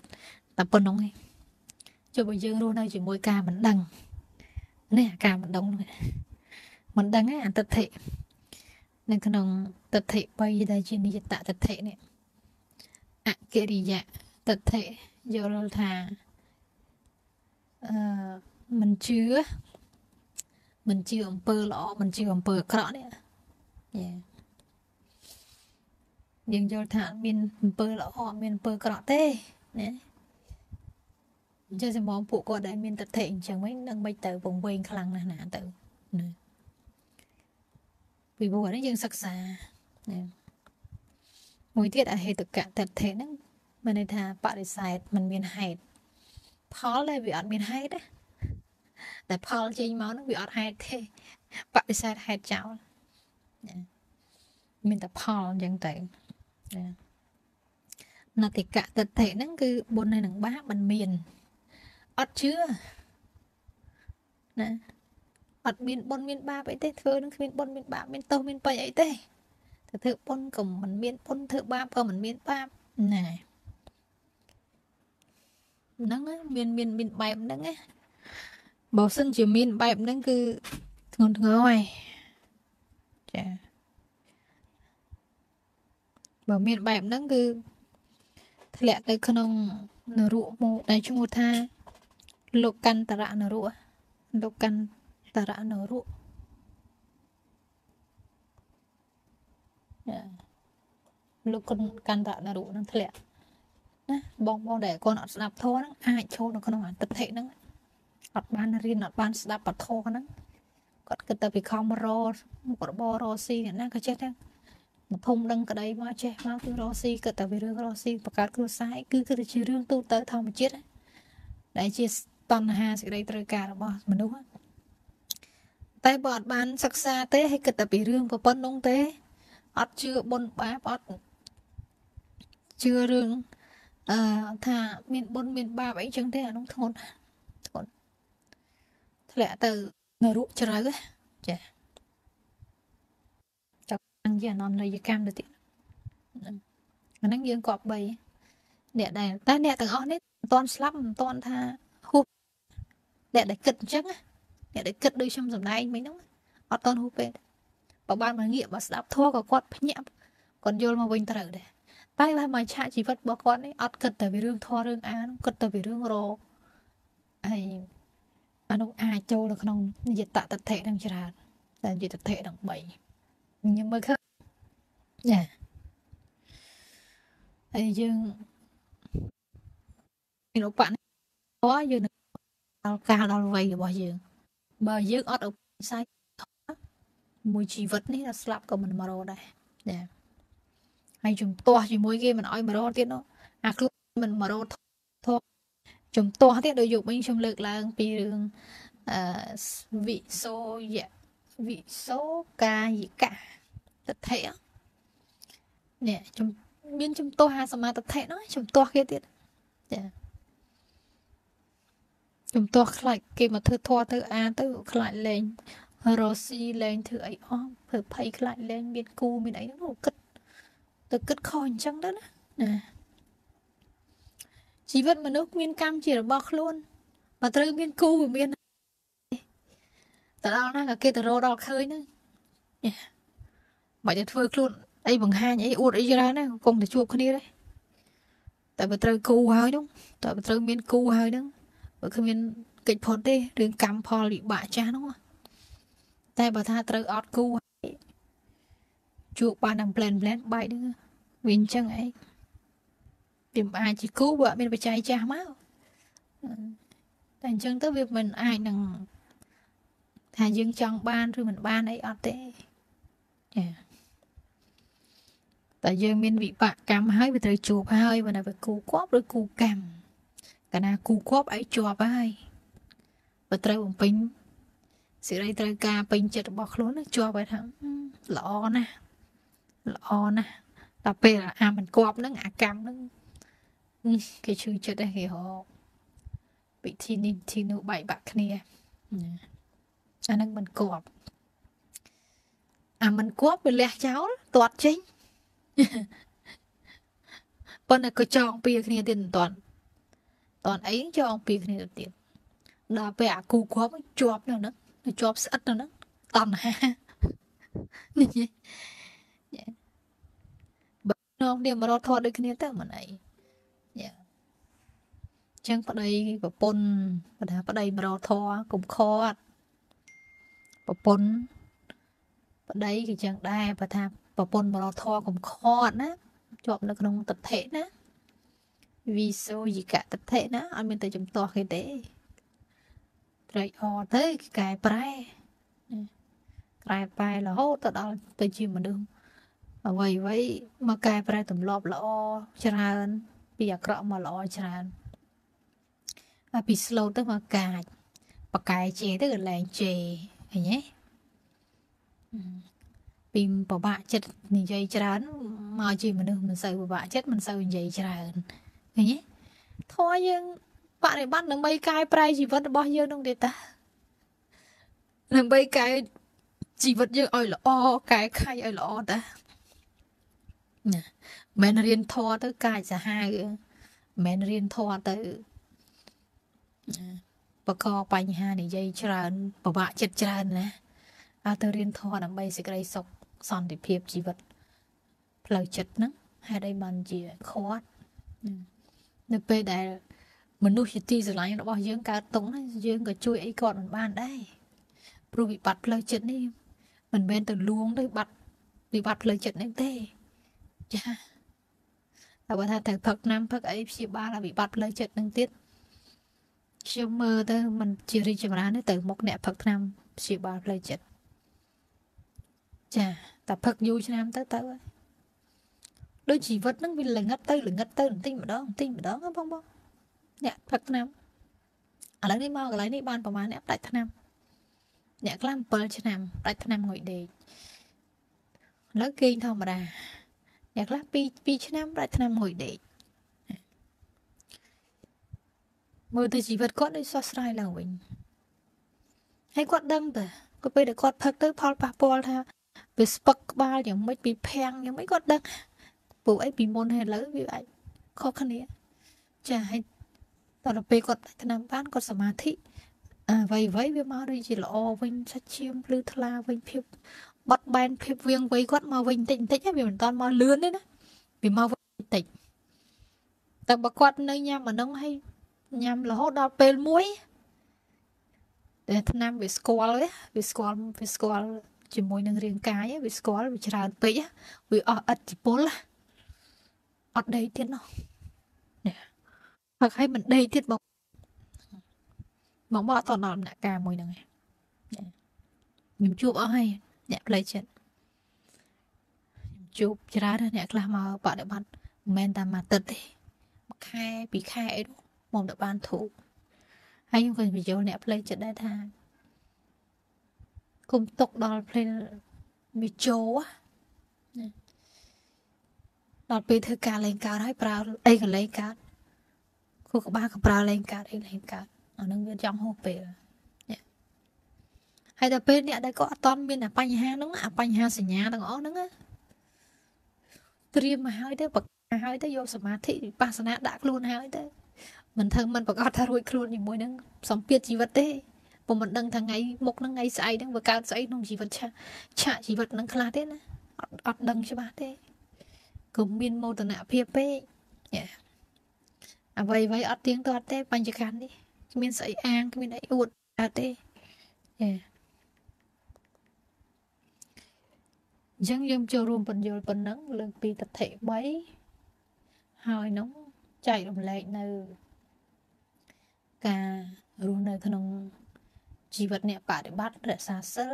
tập quân nóng ấy cho bây giờ luôn nơi chúng mới ca mình đằng nè ca mình đóng mình đằng ấy anh tập thể nên con ông tập thể bay ra trên đi tạ tập thể này ạ kia đi dạ tập thể giờ lâu thà mình chưa ông pơ lọ mình chưa ông pơ cọ đấy yeah nhưng giờ thà mình pơ lọ mình pơ cọ tê nè giờ sẽ mong phụ con đại mình tập thể chẳng mấy nâng bay tới vùng quê khăng này nè tự vì bố nó dân sắc xa mùi tiết ở hệ thực cả thật thế nó mà này thà bạn để xài mình miền hạt Paul là bị ở miền hạt đấy tại Paul trên máu nó bị ở hạt thế bạn để xài hạt cháu mình tập Paul dân tệ là thực cả thật thế nó cứ bốn này nắng bá mình miền ớt chưa nè mặt miền bon miền ba vậy thế thưa đứng miền bon miền ba miền tàu miền bảy ấy thế thưa bon cùng mình miền bon thưa ba còn mình miền ba này nắng á miền miền miền bảy nắng á bảo sưng chỉ miền bảy nắng cứ thường thường ngoài chả bảo miền bảy nắng cứ lẽ tới không nở rụa một đại chung một tha lục căn tà rạ nở rụa lục căn tà rạ nở rụa lục căn tà nở rụa nó lẽ bong bong để con nó đạp thô nó ai cho nó con nó tập thể nó ọt ban riêng ọt ban đạp ọt thô nó còn cái tập bị không rô còn bo rô xi nó cái chết đó thông đăng cái đấy mà che máu cứ rosi cứ tại vì rương rosi và các cứ sai cứ chỉ rương tu tới thòng một chiếc đấy chỉ toàn hà sự đây trời cả bỏ mình đúng không? Tại bọn bán sắc xa tế hay cứ tại vì rương và phân đông tế, ọt chưa bôn bá ọt chưa rương thả miền bôn miền ba bảy chương thế là đúng thôn thôn lẽ từ người rượu cho rồi cái ăn giờ non là giờ cam được tiệt, ăn giờ cọp bầy, để này ta để từng on đấy, toàn slap, toàn tha húp, để để cật chắc á, để cật đôi trong dòng này mấy nóng, ở toàn húp về, bảo ban mà nghiệm bảo slap thua cả con nhẹ, còn vô mà bình thở đấy, tay ba mà chạy chỉ vật bảo con đấy, ở cật từ về rương thua rương á, cật từ về rương rồ, ai, anh ông ai châu là con ông dịch tạ tập thể đang chia ra, là dịch tập thể đang bầy. Nhưng mà khác dạ ai dương nó bạn có dương đào ca đào vây bỏ dương bờ dương ở đâu sai mùi chỉ vật này là slap của mình mà rồi đây dạ hay chúng to chỉ mỗi game mình nói mà rồi tiếc nó à cứ mình mà rồi thôi chúng to tiếc đối dụng mình trong lực là vì đường vị số dạ vị số ca gì cả tập thể nè chúng biến chúng tôi hai sao mà tập thể nó chúng tôi kia tiết chúng tôi lại kia mà thưa thoa thưa a tới lại lên rosi lên thưa ấy on thưa pay lại lên biến cu bên ấy nó cất từ cất khôi chăng đó nè chỉ vật mà nước miên cam chỉ là bọc luôn mà tới miên cu miên đó nó là kia từ rô đo khơi nữa, mọi người phơi luôn, đây bằng hai nhảy uột ấy ra đấy, cùng để chụp cái đi đấy, tại vì trời cù hơi đúng, tại vì trời miền cù hơi đúng, bởi khi miền kịch phật đi, đường cắm phò bị bả cha đúng không? Tại bởi tha trời ọt cù, chụp ba đằng bèn bèn bảy nữa, miền chân ấy, điểm ai chỉ cù vợ bên phải trái cha máu, thành chân tới việc mình ai đằng thà dương trong ban rồi mình ban ấy ở thế, tại dương mình bị bạc cam hơi bây giờ chụp hơi và là phải cù cóp rồi cù cam, cả na cù cóp ấy chùa hơi, và trời bồng pin, sự đây trời ca pin chật bọc lún nó chùa vậy thằng lọ nè, tập về là à mình cóp nó ngã cam nó, cái chữ chật đây thì họ bị thi nụ bảy bạc kia. Anh à, mình cọp à mình cọp mình lẹ cháu toàn chính bọn này có cho ông pia kia tiền toàn ấy cho ông pia kia tiền là vẽ cù cọp chọp nào nó chọp sắt nào nó toàn ha bọn nó đi mà nó thọ được kia tới mà này chẳng vào đây vào pôn vào đây mà nó thọ cũng khó bà bún bà đấy cái chẳng đai bà tham bà bún bà lo thoa cũng khó á chọn được trong tập thể á vì sao gì cả tập thể á anh mình tới chúng to cái đấy rồi họ tới cái bài là hốt tới đó tới chim mà đừng mà vậy vậy mà cái bài tầm lọp là o tràn bây giờ cọ mà lo tràn à bị slow tới mà cài bà cài chè tới gần làng chè nhé, pin bảo bạn chết mình dây chán mà chỉ mình được mình sợ bảo bạn chết mình sợ mình dây chán, nhé, thôi nhưng bạn này bắt được mấy cái prai chỉ vẫn bao nhiêu đồng tiền ta, Nâng bây cái chỉ vật dương ôi là o cái khai ôi là o ta. Mẹn riêng thoa tới cái sẽ hai. Mẹn riêng thoa tới bà co bánh hà này dây tràn bà bạ chết tràn nè. À tới riêng thoa nằm bây sẽ gây sọc son để phiếp chỉ vật lời chất nắng hai đây bàn chỉ khó. Nâng bây đại mình nuôi tí rồi lại nó bảo dưỡng cả tống dưỡng cả chui ấy còn bàn đây rồi bị bắt lời chuyện đi mình bên từ luống đấy bắt bị bắt lời chuyện em tê cha là bà thằng thật nam thật ấy chị ba là bị bắt lời chuyện đang tiết chiều mơ tới mình chia đi chiều ra nó từ một nẹp thật nam chị ba lời chuyện cha tập thật vui cho nam tới tới đôi chỉ vật nó vì là ngất tới tin mà đó không bông nè thật nam ở đây đi mau cái này ban của má nẹp đại thật nam nhạc làm bờ cho nam đại thân nam ngồi để lỡ kinh thầm ra nhạc làm pi cho nam đại thân nam ngồi để mời từ chỉ vật con đi so sánh là mình hay con đăng từ có bây được con thật tới Paul Paul ha về spark ba những mấy bị phèn những mấy con đăng bộ ấy bị môn hay lỡ bị vậy khó khăn đấy chả hay tao là về con đại thân nam ban con samadhi vậy vậy với máu đây chỉ là o vinh sát chiêm lưu thla vinh phiệp bắt ban phiệp viêng vây quát máu vinh tịnh tịnh vì mình toàn máu lươn đấy đó vì máu vinh tịnh tại bà quát nơi nhằm mà nông hay nhằm là hốt đo pel muối để thằng nam bị squall đấy bị squall chỉ mùi nương riêng cái ấy bị squall bị tràn tị á bị ọt chỉ bốn là ọt đây tiết nó hoặc hay mình đây tiết bọc mong bỏ tỏ nọ nạ ca mùi nâng nhìn chụp ở hay nhạc lấy chuyện chụp ra đó nhạc là mà bỏ đợi bạn men ta mà tật đi khai bị khai đúng mong đợi bạn thủ hay nhưng cần phải dấu nhạc lấy chuyện đây thà cùng tục đó play bị chố á đọt bị thư ca lên cao đấy bà đây còn lấy cá cô có ba bà lên cá đây lên cá ở nông viên trong hộp về hay là bên này đây có toàn bên là bánh ha đúng à bánh ha sỉ nhà đang ó đúng á mà hơi tới bậc hơi tới vô samadhi ba sana đã luôn hơi tới mình thân mình bậc ở tha ruồi luôn như môi nắng sống biết chi vật đấy bọn mình đang thằng ngày một nắng ngày say đang vừa cao say nông chi vật cha chi vật nắng khla thế nè ọt đằng cho bà thế cùng biên mô tận nạ phê pê à vậy vậy ọt tiếng to thế bánh chả đi mình sợi an cái mình ấy uột à tê, dâng dâng cho rùm phần dồi phần nắng lực bị tập thể bấy, hơi nóng chạy đồng lệ nở, cả rùm nở thằng chỉ vật nẹp bả để bắt để xa sỡ,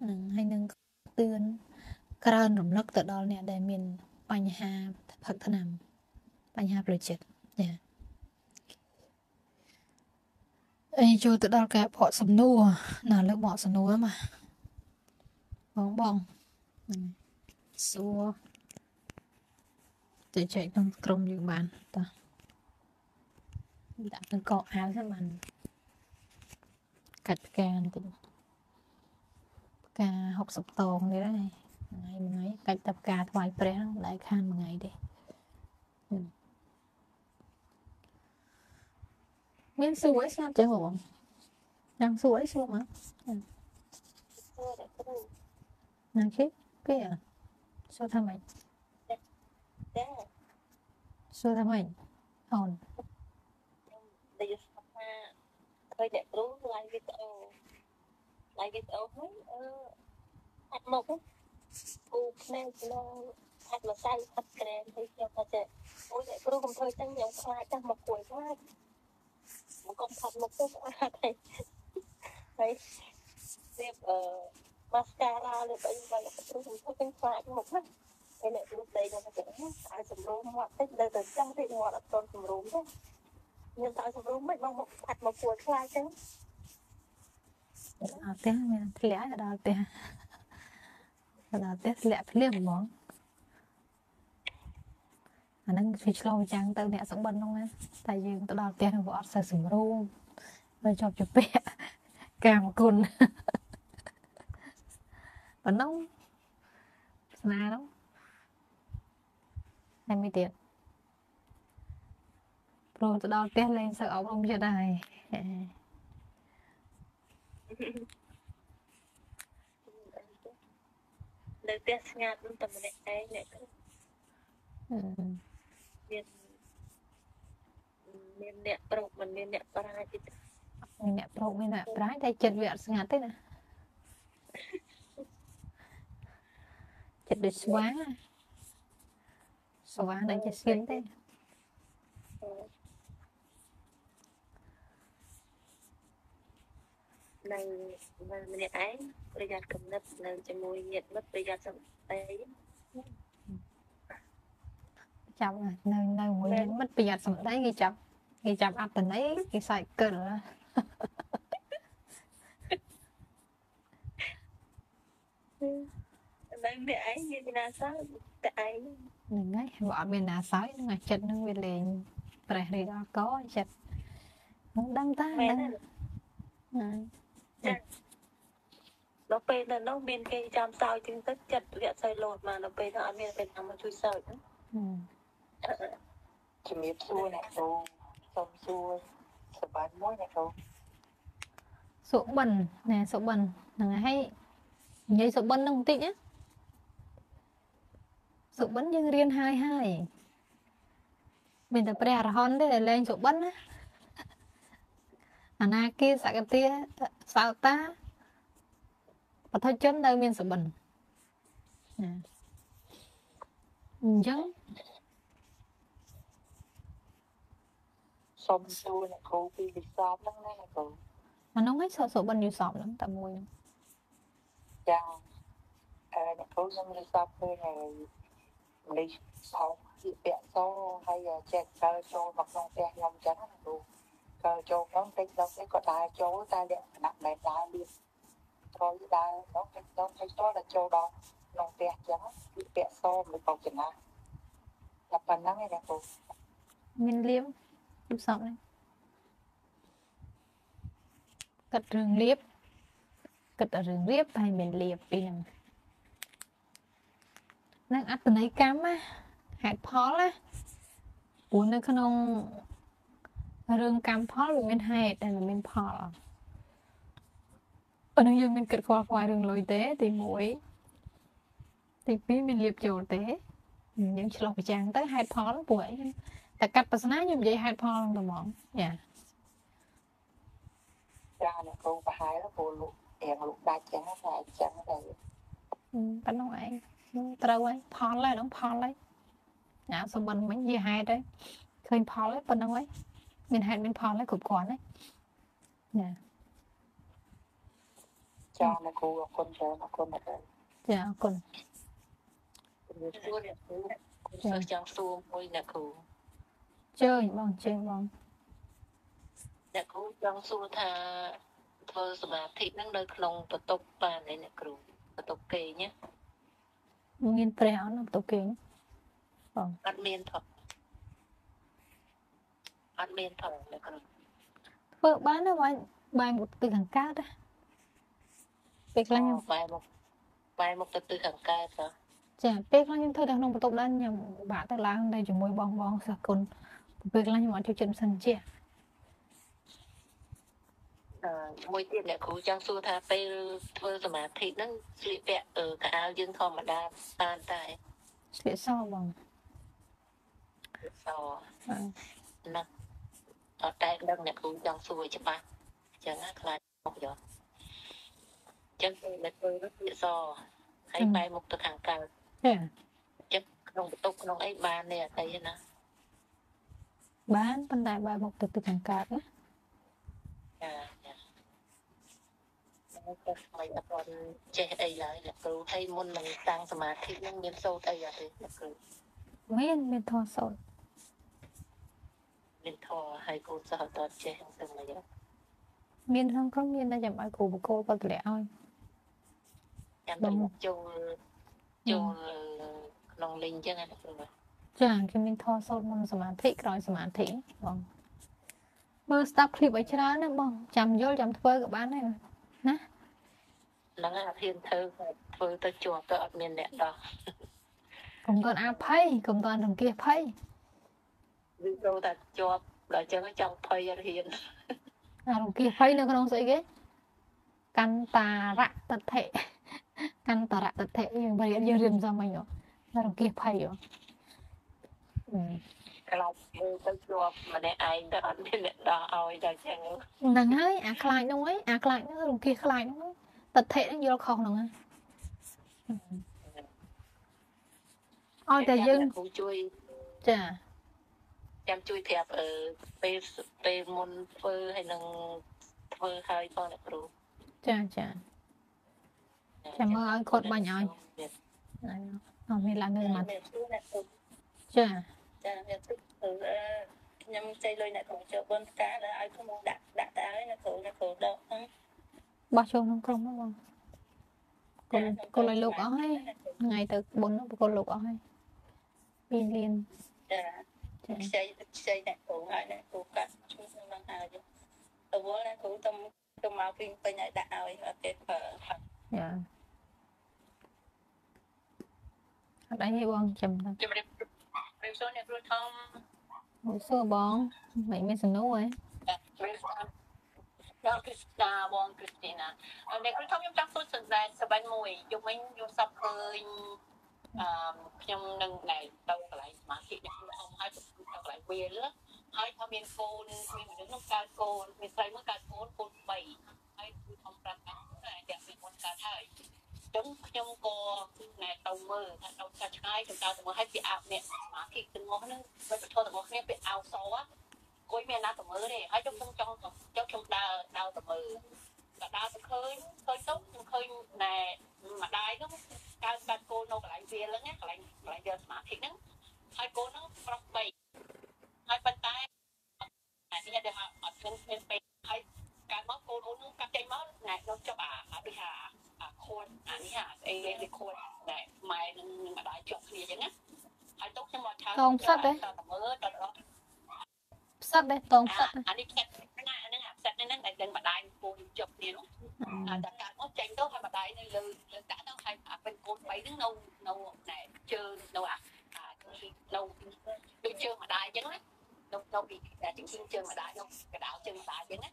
hay nâng tươn, cạn rùm lắc tự đó nè để mình bành hà thật thân nằm, bành hà lời chết, ai cho tự đào cái bỏ sầm nô là lớp bỏ sầm nô mà bóng bóng xua để chạy trong crom như bạn ta đã từng cọ áo cho bạn cắt càng thì ca học sập tòn đấy đấy ngày một ngày cắt tập ca thoải pre lại khan một ngày đi miếng suối sao chẳng ổn đang suối suối mà nàng chết cái à sao thằng mày sao thằng mày hồn một con thằn một cái hoa này, đấy, tiếp mascara rồi bây giờ chúng tôi cũng phải một mắt, cái này lúc đấy là cái ai sầm rôm ngoặt đấy, đây là trang thị ngoặt ở trong sầm rôm đấy, nhưng tại sầm rôm mấy bông một thằn một cuộn hoa chứ, tết mình lẽ là tết lẽ phải liềm món, anh đang phê lâu chăng tao nè sống bần không á tại vì tao đào tiền vỏ sờ sủng rô rồi chọc chụp bẹ càng một côn Ấn na đó 20 tiền rồi từ đầu tiên lên sợ ống không chưa này đầu tiên ngạt luôn tầm này ấy này miền miền đẹp rộng mình miền đẹp prái thì miền đẹp rộng miền đẹp prái thì chật vẹt ngạt thế nè chật được xóa xóa để chật xuyên thế này mà miền ấy bây giờ cầm đất là cho môi nhiệt mất bây giờ xong ấy chậm này nơi mũi mất bây giờ xong đấy ghi chậm ăn tình ấy ghi xài cẩn bên bè ấy như thế nào sao bè ấy mình ấy bỏ bên nào sói nó chật nó về liền phải thì đó có chật đâm ta nó bên là nó bên cây chạm sao chứng tất chật vẹn xài lột mà nó bên nó ăn bên nằm mà chui sợi nữa chỉ biết xua này đâu xong xua sợ bán mối này đâu sổ bẩn nè sổ bẩn là hay nhảy sổ bẩn đồng tịnh á sổ bẩn nhưng riêng hai hai mình tập rèn hòn để lên sổ bẩn á anh à, kia sạc cái tia sao ta và thôi chân đâu mình sổ bẩn nè chân xong xuôi là cô bị sọp lắm nè là cô mà nó hết sợ sổ bần nhiều sọp lắm tại mùi dạ là cô xong đi sọp thôi là đi sọp chị bẹn sâu hay là chẹt cơ trôi mặc lòng xe lòng chắn là cô cơ trôi nó tích nó sẽ có đá trôi ta đẹp nặng mẹ đá đi thôi đá nó tích nó thấy đó là trôi đó lòng xe chắn chị bẹn sâu mới còn chừng nào là phần lắm nè cô mình liếm đúng xong đấy cất rừng liếp hay mình liếp đi nè năng ăn từ nấy cám á hạt phó á uống nó không rừng cám phó là mình hay đây là mình phó ở nơi dân mình cất qua qua rừng lối tế thì mũi thì phí mình liếp chỗ tế những chỗ lọc chàng tới hạt phó lắm buổi ta cắt bớt ná như vậy hai pho tầm mỏng, dạ. Ra là cô bà hai nó cô lụt, em lụt ba chén này, bánh nó ấy, trâu ấy, pho lấy đóng pho lấy, nhà sầm bần bánh gì hai đấy, khơi pho lấy bần đâu ấy, mình hai mình pho lấy cục cỏ đấy, dạ. Cho là cô con chơi mà con mệt đấy, dạ con. Chơi chẳng xu môi là cô. Chơi bằng đã cố gắng xua tha thôi mà thịt năng đời lòng tập tục và này là cừu tập tục kề nhé miền tây nó tập tục kề ăn miền thật là cừu vợ bán nó bài một từ hàng cát á biết là nhau bài một từ hàng cát sao chả biết là những thứ đang nông tập lên nhầm bạn ta làm đây chỉ môi bong sạc cồn việc là những món tiêu chuẩn sẵn chè môi tiền này cố trang su tha pe thôi rồi mà thịt nó lụy vẹn ở cả ao dương thò mà đa tan tại sẽ so bằng so nặng ở đây đang này cố trang su cho bạn chẳng hạn là một giờ chẳng hạn là tôi rất dễ so hay bài một từ hàng càng chắc không tục không ấy ban này đây nè bán bên này bài một từ hàng càng á mày đã còn che đây lại là cứ hay môn mình tăng sớm mà khi những miếng sâu đây là thế là cứ miếng thò sâu miếng thò hay cô sợ toàn che hàng từng này á miếng không có miếng là chẳng ai của cô có lẽ ơi chẳng bằng châu lòng linh chứ này được rồi chẳng cái mình thò sâu môn sớm mà thích rồi sớm mà thích vâng bơ stop clip ở trên đó nữa bông chầm vô chầm thưa các bạn này nè nâng là thiên thư với tôi chùa tôi ở miền đẹp đó cũng còn áp phây cũng toàn thằng kia phây đâu ta chùa đợi cho nó trong phây ra hiền thằng kia phây nữa con ông dậy ghế căn tà rạ tật thể căn tà rạ tật thể nhưng bây giờ nhiều riêng ra mình rồi thằng kia phây rồi lòng tôi chùa mà để ai đó ở miền đẹp đó ôi đợi cho nó nâng ấy à khai đâu ấy à khai nữa thằng kia khai nữa tật thể nó vô không đâu á. Ôi tại dân cũng chui. Chà. Em chui thẹp ở pe môn phơ hay nâng phơ khai con là đủ. Chà chà. Chàm ơi cột bánh ơi. Này nó mình là người mặt. Chà. Chà em tức thử nhâm chơi lôi lại cũng cho con cá là ai cũng muốn đặt ta ấy là khổ đâu. Bao chôm không không đúng không? Cô lại lục ở hay ngày từ 4 cô lục ở hay pin liền xây đặt cụ hỏi đặt cụ cắt chúng ta mang hào chứ tôi muốn là cụ tâm máu pin bên này đặt rồi ở cái phần dạ đấy như bong chầm thôi số này luôn không số bong vậy mới sừng nấu ấy đó Krista Wong Christina. Ở đây cứ thông nhóm trắng phút sân dài sân bánh mùi dùng anh dùng sắp hơi nhóm nâng này tao lại mà khi nhóm ông hai tụi tao lại quyền lắm. Hai thông miền phôn, mình đứng trong ca phôn, mình xoay mất ca phôn, phôn bầy. Hai tụi thông trắng này đẹp mình muốn ca thầy. Chúng nhóm cô này tao mơ, tao ca trái, chúng tao tụi mới hai bị áo nè. Mà khi từng ngó nó, bây giờ thôi tụi mới bị áo xấu á. Cối mẹ nào tụi mới để hai trong trong cháu trong đào đào tụi mới cả đào tụi khơi khơi tốt khơi nè mà đai nó cao ba cô nô lại về lớn nhá lại giờ mà thiệt nắng hai cô nó bọc bì hai bàn tay này bây giờ để họ ở trên bì hai cái máu cô nó cắt dây máu này nó cho bà bị hà khôn này hà bị khôn này mai mà đai chọc gì vậy nhá hai tốt nhưng mà thằng con sắp đấy sắt đấy, tông sắt. Anh đi sắt, anh đang làm sắt nên anh lại lên mặt đai cô chụp nhiều. Tất cả nó tranh đó hai mặt đai này lư đã đâu hai bên cô mấy đứa nâu nâu này chưa đâu à nâu đi chưa mặt đai chẳng đấy nâu bị là chính xin chưa mặt đai nâu cái đảo chưa mặt đai chẳng đấy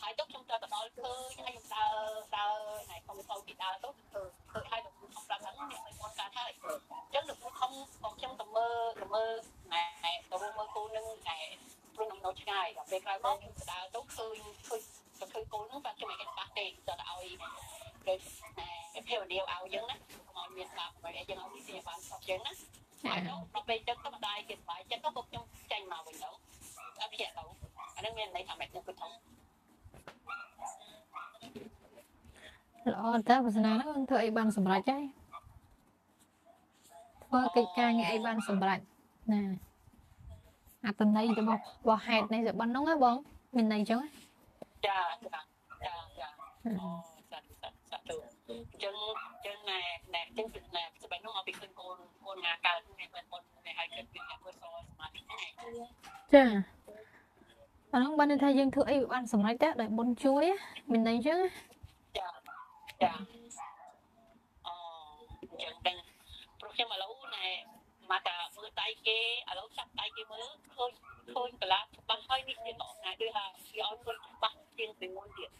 hai tốt trong tơ tao nói khơi hai chúng ta tao này không sâu thì tao tốt khơi hai được không ra thắng thì mình muốn cả hai chắc được không còn trong tầm mơ này tầm mơ cô nâng này luôn nằm nấu chai về cái mốc đã tốt khơi cô nướng và cho mày cái bát tiền cho tao ấy rồi này theo điều áo dân đấy mọi miền tàu mọi đại dân ông đi xe bán sọc dân đấy hai tốt nó về đất tao đại kiệt phải chắc nó cũng trong tranh mà mình đấu anh hiện đấu anh đang miền này thằng mẹ nó cứ thống lỡ ta bây giờ nó thưa ai ban sầm rạch ấy thưa cái ca nghe ai ban sầm rạch nè à tuần này thì bỏ hạt này rồi bắn nóng á bóng mình này chứ chân này nè chân vịt nè sẽ bắn nóng ở bên con ngà cào này con này hai chân vịt con sò mà chà bắn nóng ban thay dân thưa ai ban sầm rạch đấy bún chuối mình này chứ dạ chẳng đừng nhưng mà lâu này mà cả mưa tay kia à lâu sắp tay kia mới khơi là băng hơi đi trên đó này đưa hàng gió khơi băng trên về ngôi điện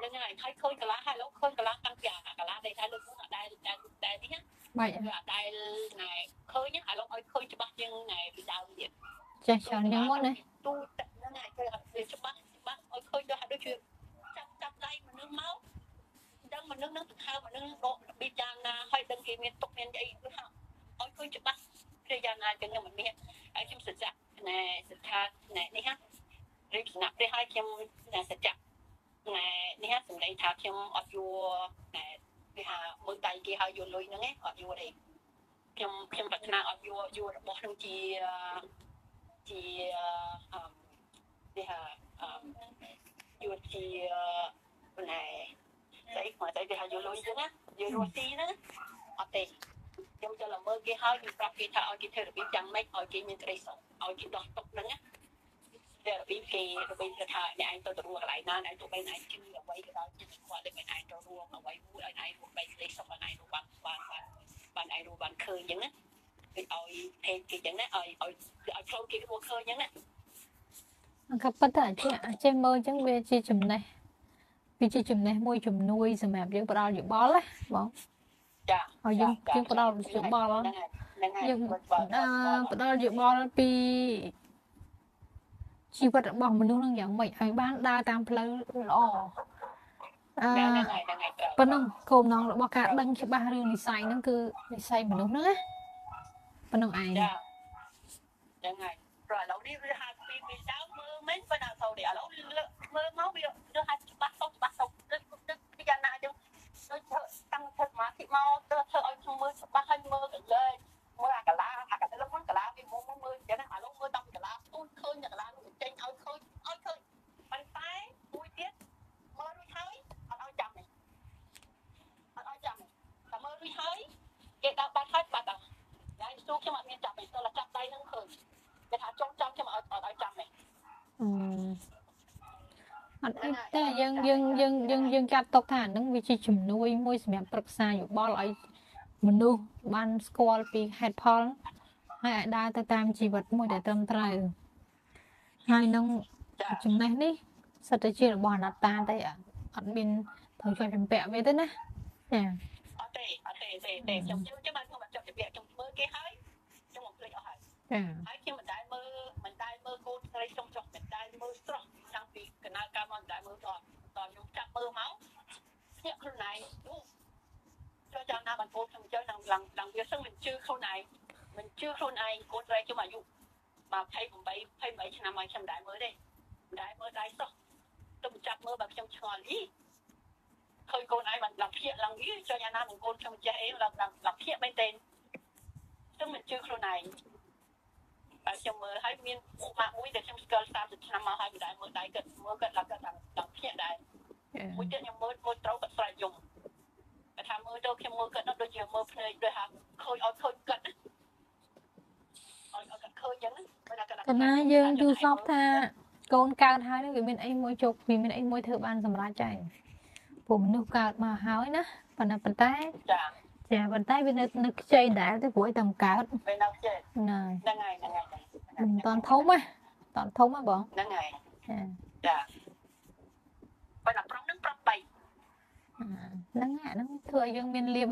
nên này thấy khơi cả lá hai lâu khơi cả lá tăng già cả lá đây hai lâu cũng ở đây đi nhá vậy ở đây này khơi nhá hai lâu ơi khơi cho băng nhưng này bị đau điện trời trời nhớ món này tôi tận nó này chơi học về cho băng ơi khơi cho hai đứa chuyện chặt đây mà nước máu đang mà nước thao mà nước độ bị giang na hơi đằng kia miền tốc miền vậy đúng không? Ôi coi chụp bắt rồi giang na chừng nào mình miền ở trong sạch chặt này sạch tha này này ha rồi nạp đây hai trong này sạch chặt này này ha sầm đây tháo trong ở vua này đi hà mương tây kia hơi vua lôi nữa nghe ở vua đây trong vật na ở vua bỏ trong chi đi hà vua chi này đấy mà tại vì họ vô lối chứ á, vô ruột xí đó, ở đây, trong cho là mơ kia hơi, nhưng sau khi thợ ở kia theo được biết chẳng mấy, ở kia miền tây sống, ở kia đón tốc nữa á, អីទៅ chị vật bỏ mình luôn rằng mày phải bán đa tam plei lo bên ông cồn non là bỏ cả đăng cho ba rương xay nó cứ xay mình luôn nữa bên ông ai rồi lâu đi hai pin sáu mưa mấy bên nào sầu để ở lâu mưa máu bị đưa hai bát sông cái gian nào chứ tôi tăng thật mà thì mau tôi thợ ở trong mưa ba hai mưa lên mưa cả lá cả cái lông cả lá vì mưa mưa cho nên ở lâu mưa đông cả lá tôi khơi cả lá trên ôi khơi bàn tay mũi tiết mơ đuôi hơi ở ôi chồng này là mơ đuôi hơi cái đau bàn hơi bạt à đấy xuống cho mọi người chồng này tôi là chặt tay nâng khơi để thả trong cho mọi người ở chồng này tức là dân chặt tộc thản đang vị trí chìm nuôi môi mềm bật xa nhiều bo lại mình nuôi ban school bị hẹp hòn hay đa ta tam chỉ vật môi để tâm trai hai nông chúng này đi sao tới chuyện bỏ nát ta đây ạ ăn bên thằng chơi phèn bẹ về thế nè nè để trong chứ bạn không bạn chọn bẹ trong mơ cái hái trong một cái nhỏ hái hái khi mình đai mơ cô lấy trong chọn mình đai mơ strong sang vì cái nào cam mình đai mơ toàn nhúng chạm mơ máu nhẹ khâu này cho chàng nào bạn cô thằng chơi làm việc xong mình chưa khâu này cô lấy cho mà dụ mà thay cũng bảy năm mới chăm đái mới đây đái xong tôi chặt mơ bằng trong tròn đi khơi cô này bằng làm thiện làm nghĩ cho nhà nam của cô trong trẻ ấy làm thiện bên tên tức mình chưa cô này bằng trong mơ hai miên cụ mạng mũi để trong cơ tam năm mà hai đái mơ đái gần là gần làm thiện đái mũi tiện nhưng mơ trâu gần xoay dùng và tham mơ đâu khi mơ gần nó đôi chiều mơ phơi đôi hàng khơi gần cái dương chưa sót tha con cao hai nó vì mình ấy môi chục vì mình ấy môi thợ ban sầm lá chảy của mình nuôi cao mà hói nữa còn là bàn tay bên đây nó chơi đá tới cuối tầm cao này toàn thống á bọn nó thừa dương miền liệp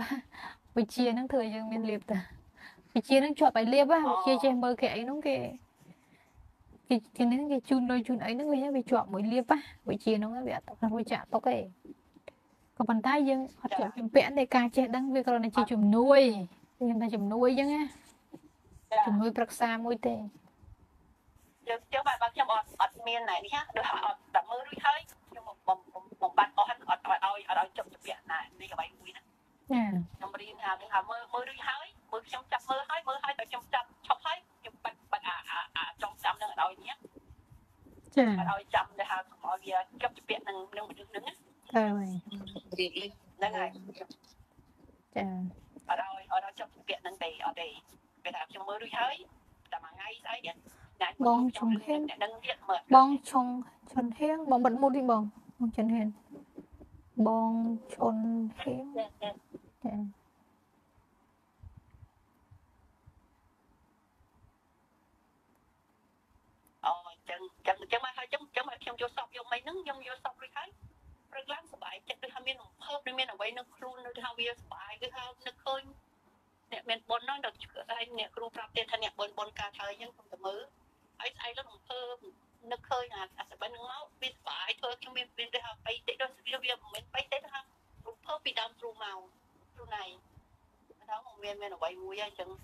buổi chiều nó thừa dương miền liệp ta chia nó cho bài liệp á, chia cho em bơ cái ấy nó cái những cái chun ấy nó bị chọn mỗi liệp á, buổi chiều nó bị tóc nó chạm tóc ấy. Còn bàn tay dân họ chọn chùm vẽ để cài che đăng việc rồi này chỉ chùm nuôi chứ nghe, chùm nuôi bạc xa mũi tê. Được chứ bài bác chồng ở miền này đi ha, được họ tạm mơ đuôi hơi, nhưng một bạn có hắn ở chụp vẽ này đi cái bài mũi đó. Nè, trong đi mơ đuôi hơi. Trong chậm mơ hai tại trong chậm chọc hai bạn trong chậm nữa đòi nhé đòi chậm để hà mọi việc cấp cho biết nâng mình đứng ở đâu trong việc nâng đầy ở đây về làm trong mơ đuôi hơi làm ngay sai điện bong trùng hiên bong bật môi đi bong trùng hiên chẳng mà thôi chẳng mà không vô sọc vô mấy nứng vô sọc rồi thấy rất lắm sợ bãi chắc được hai miếng hộp đi miếng ở quay nâng luôn được hai miếng bãi cái hơn nâng khơi nè miếng bốn nó được ai nè kêu prap tiền thanh nè bốn cà thời nhưng không tầm mứ ai rất là thơ nâng khơi là sợ bãi nâng máu vì bãi thôi không biết bên đây học bay tết đó video mình bay tết ha luôn hộp bị đâm luôn màu luôn này đó một miếng ở quay vui ra chừng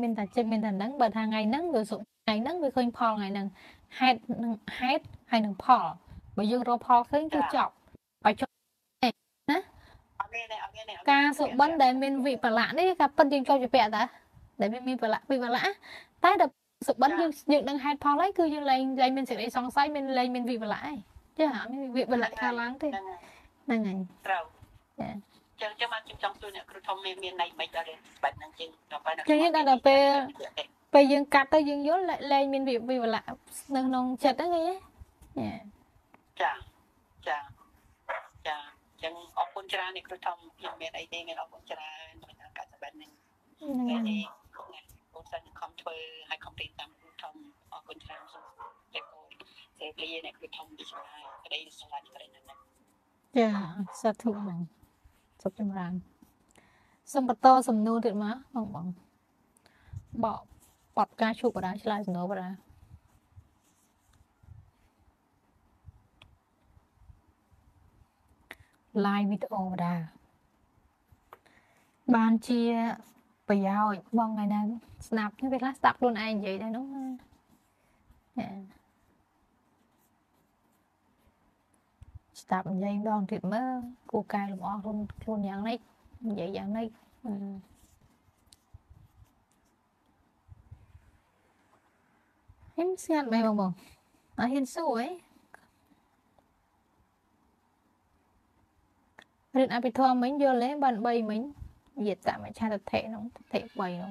mình ta chơi mình thành nắng bật hàng ngày nắng rồi dụng ngày nắng với khơi phò ngày nắng hết hay nắng phò bởi dương rồi phò khiến chú chọc phải cho này nè ca sự bấn để mình vị và lạ đấy gặp phân dương cho bẹ ta để mình vị và lạ tái đập sự bấn dương đang hết phò lấy cứ như lên mình sẽ lấy song say mình lên mình vị và lạ chứ hả mình vị và lạ khá lắng thế này này chẳng cho mà trong tôi này cứ thông miền này mấy ta đến bệnh năng chừng đó phải là bây giờ cắt tới dương dốt lại lên mình bị lại nông nông chật đấy nghe nhé. Chà chà chà chẳng ông quân tra này cứ thông làm việc ấy đi nghe ông quân tra mình làm cả tập này nghe đi cũng sẽ không chơi hay không tin tâm thông ông quân tra để cô để bây giờ này cứ thông đi ra cái đây xong là cái này nè. Chà sao thua mình chụp trong ràng xong bắt to xong nuôi được má không bằng bỏ bọt ca chụp vào đá chứ lại nó vào đá live video vào đá ban chia bây giờ bông ngày nào snap như việc lát sạc luôn anh vậy đấy đúng không? Yeah. Sạc dây đòn thịt mơ cô cài lụm o luôn luôn dạng này vậy dạng này. Em xem mày bông bông ở hiện số ấy điện áp thua mình vô lấy bàn bay mình diệt tạm mà cha tập thể nó tập thể bày nó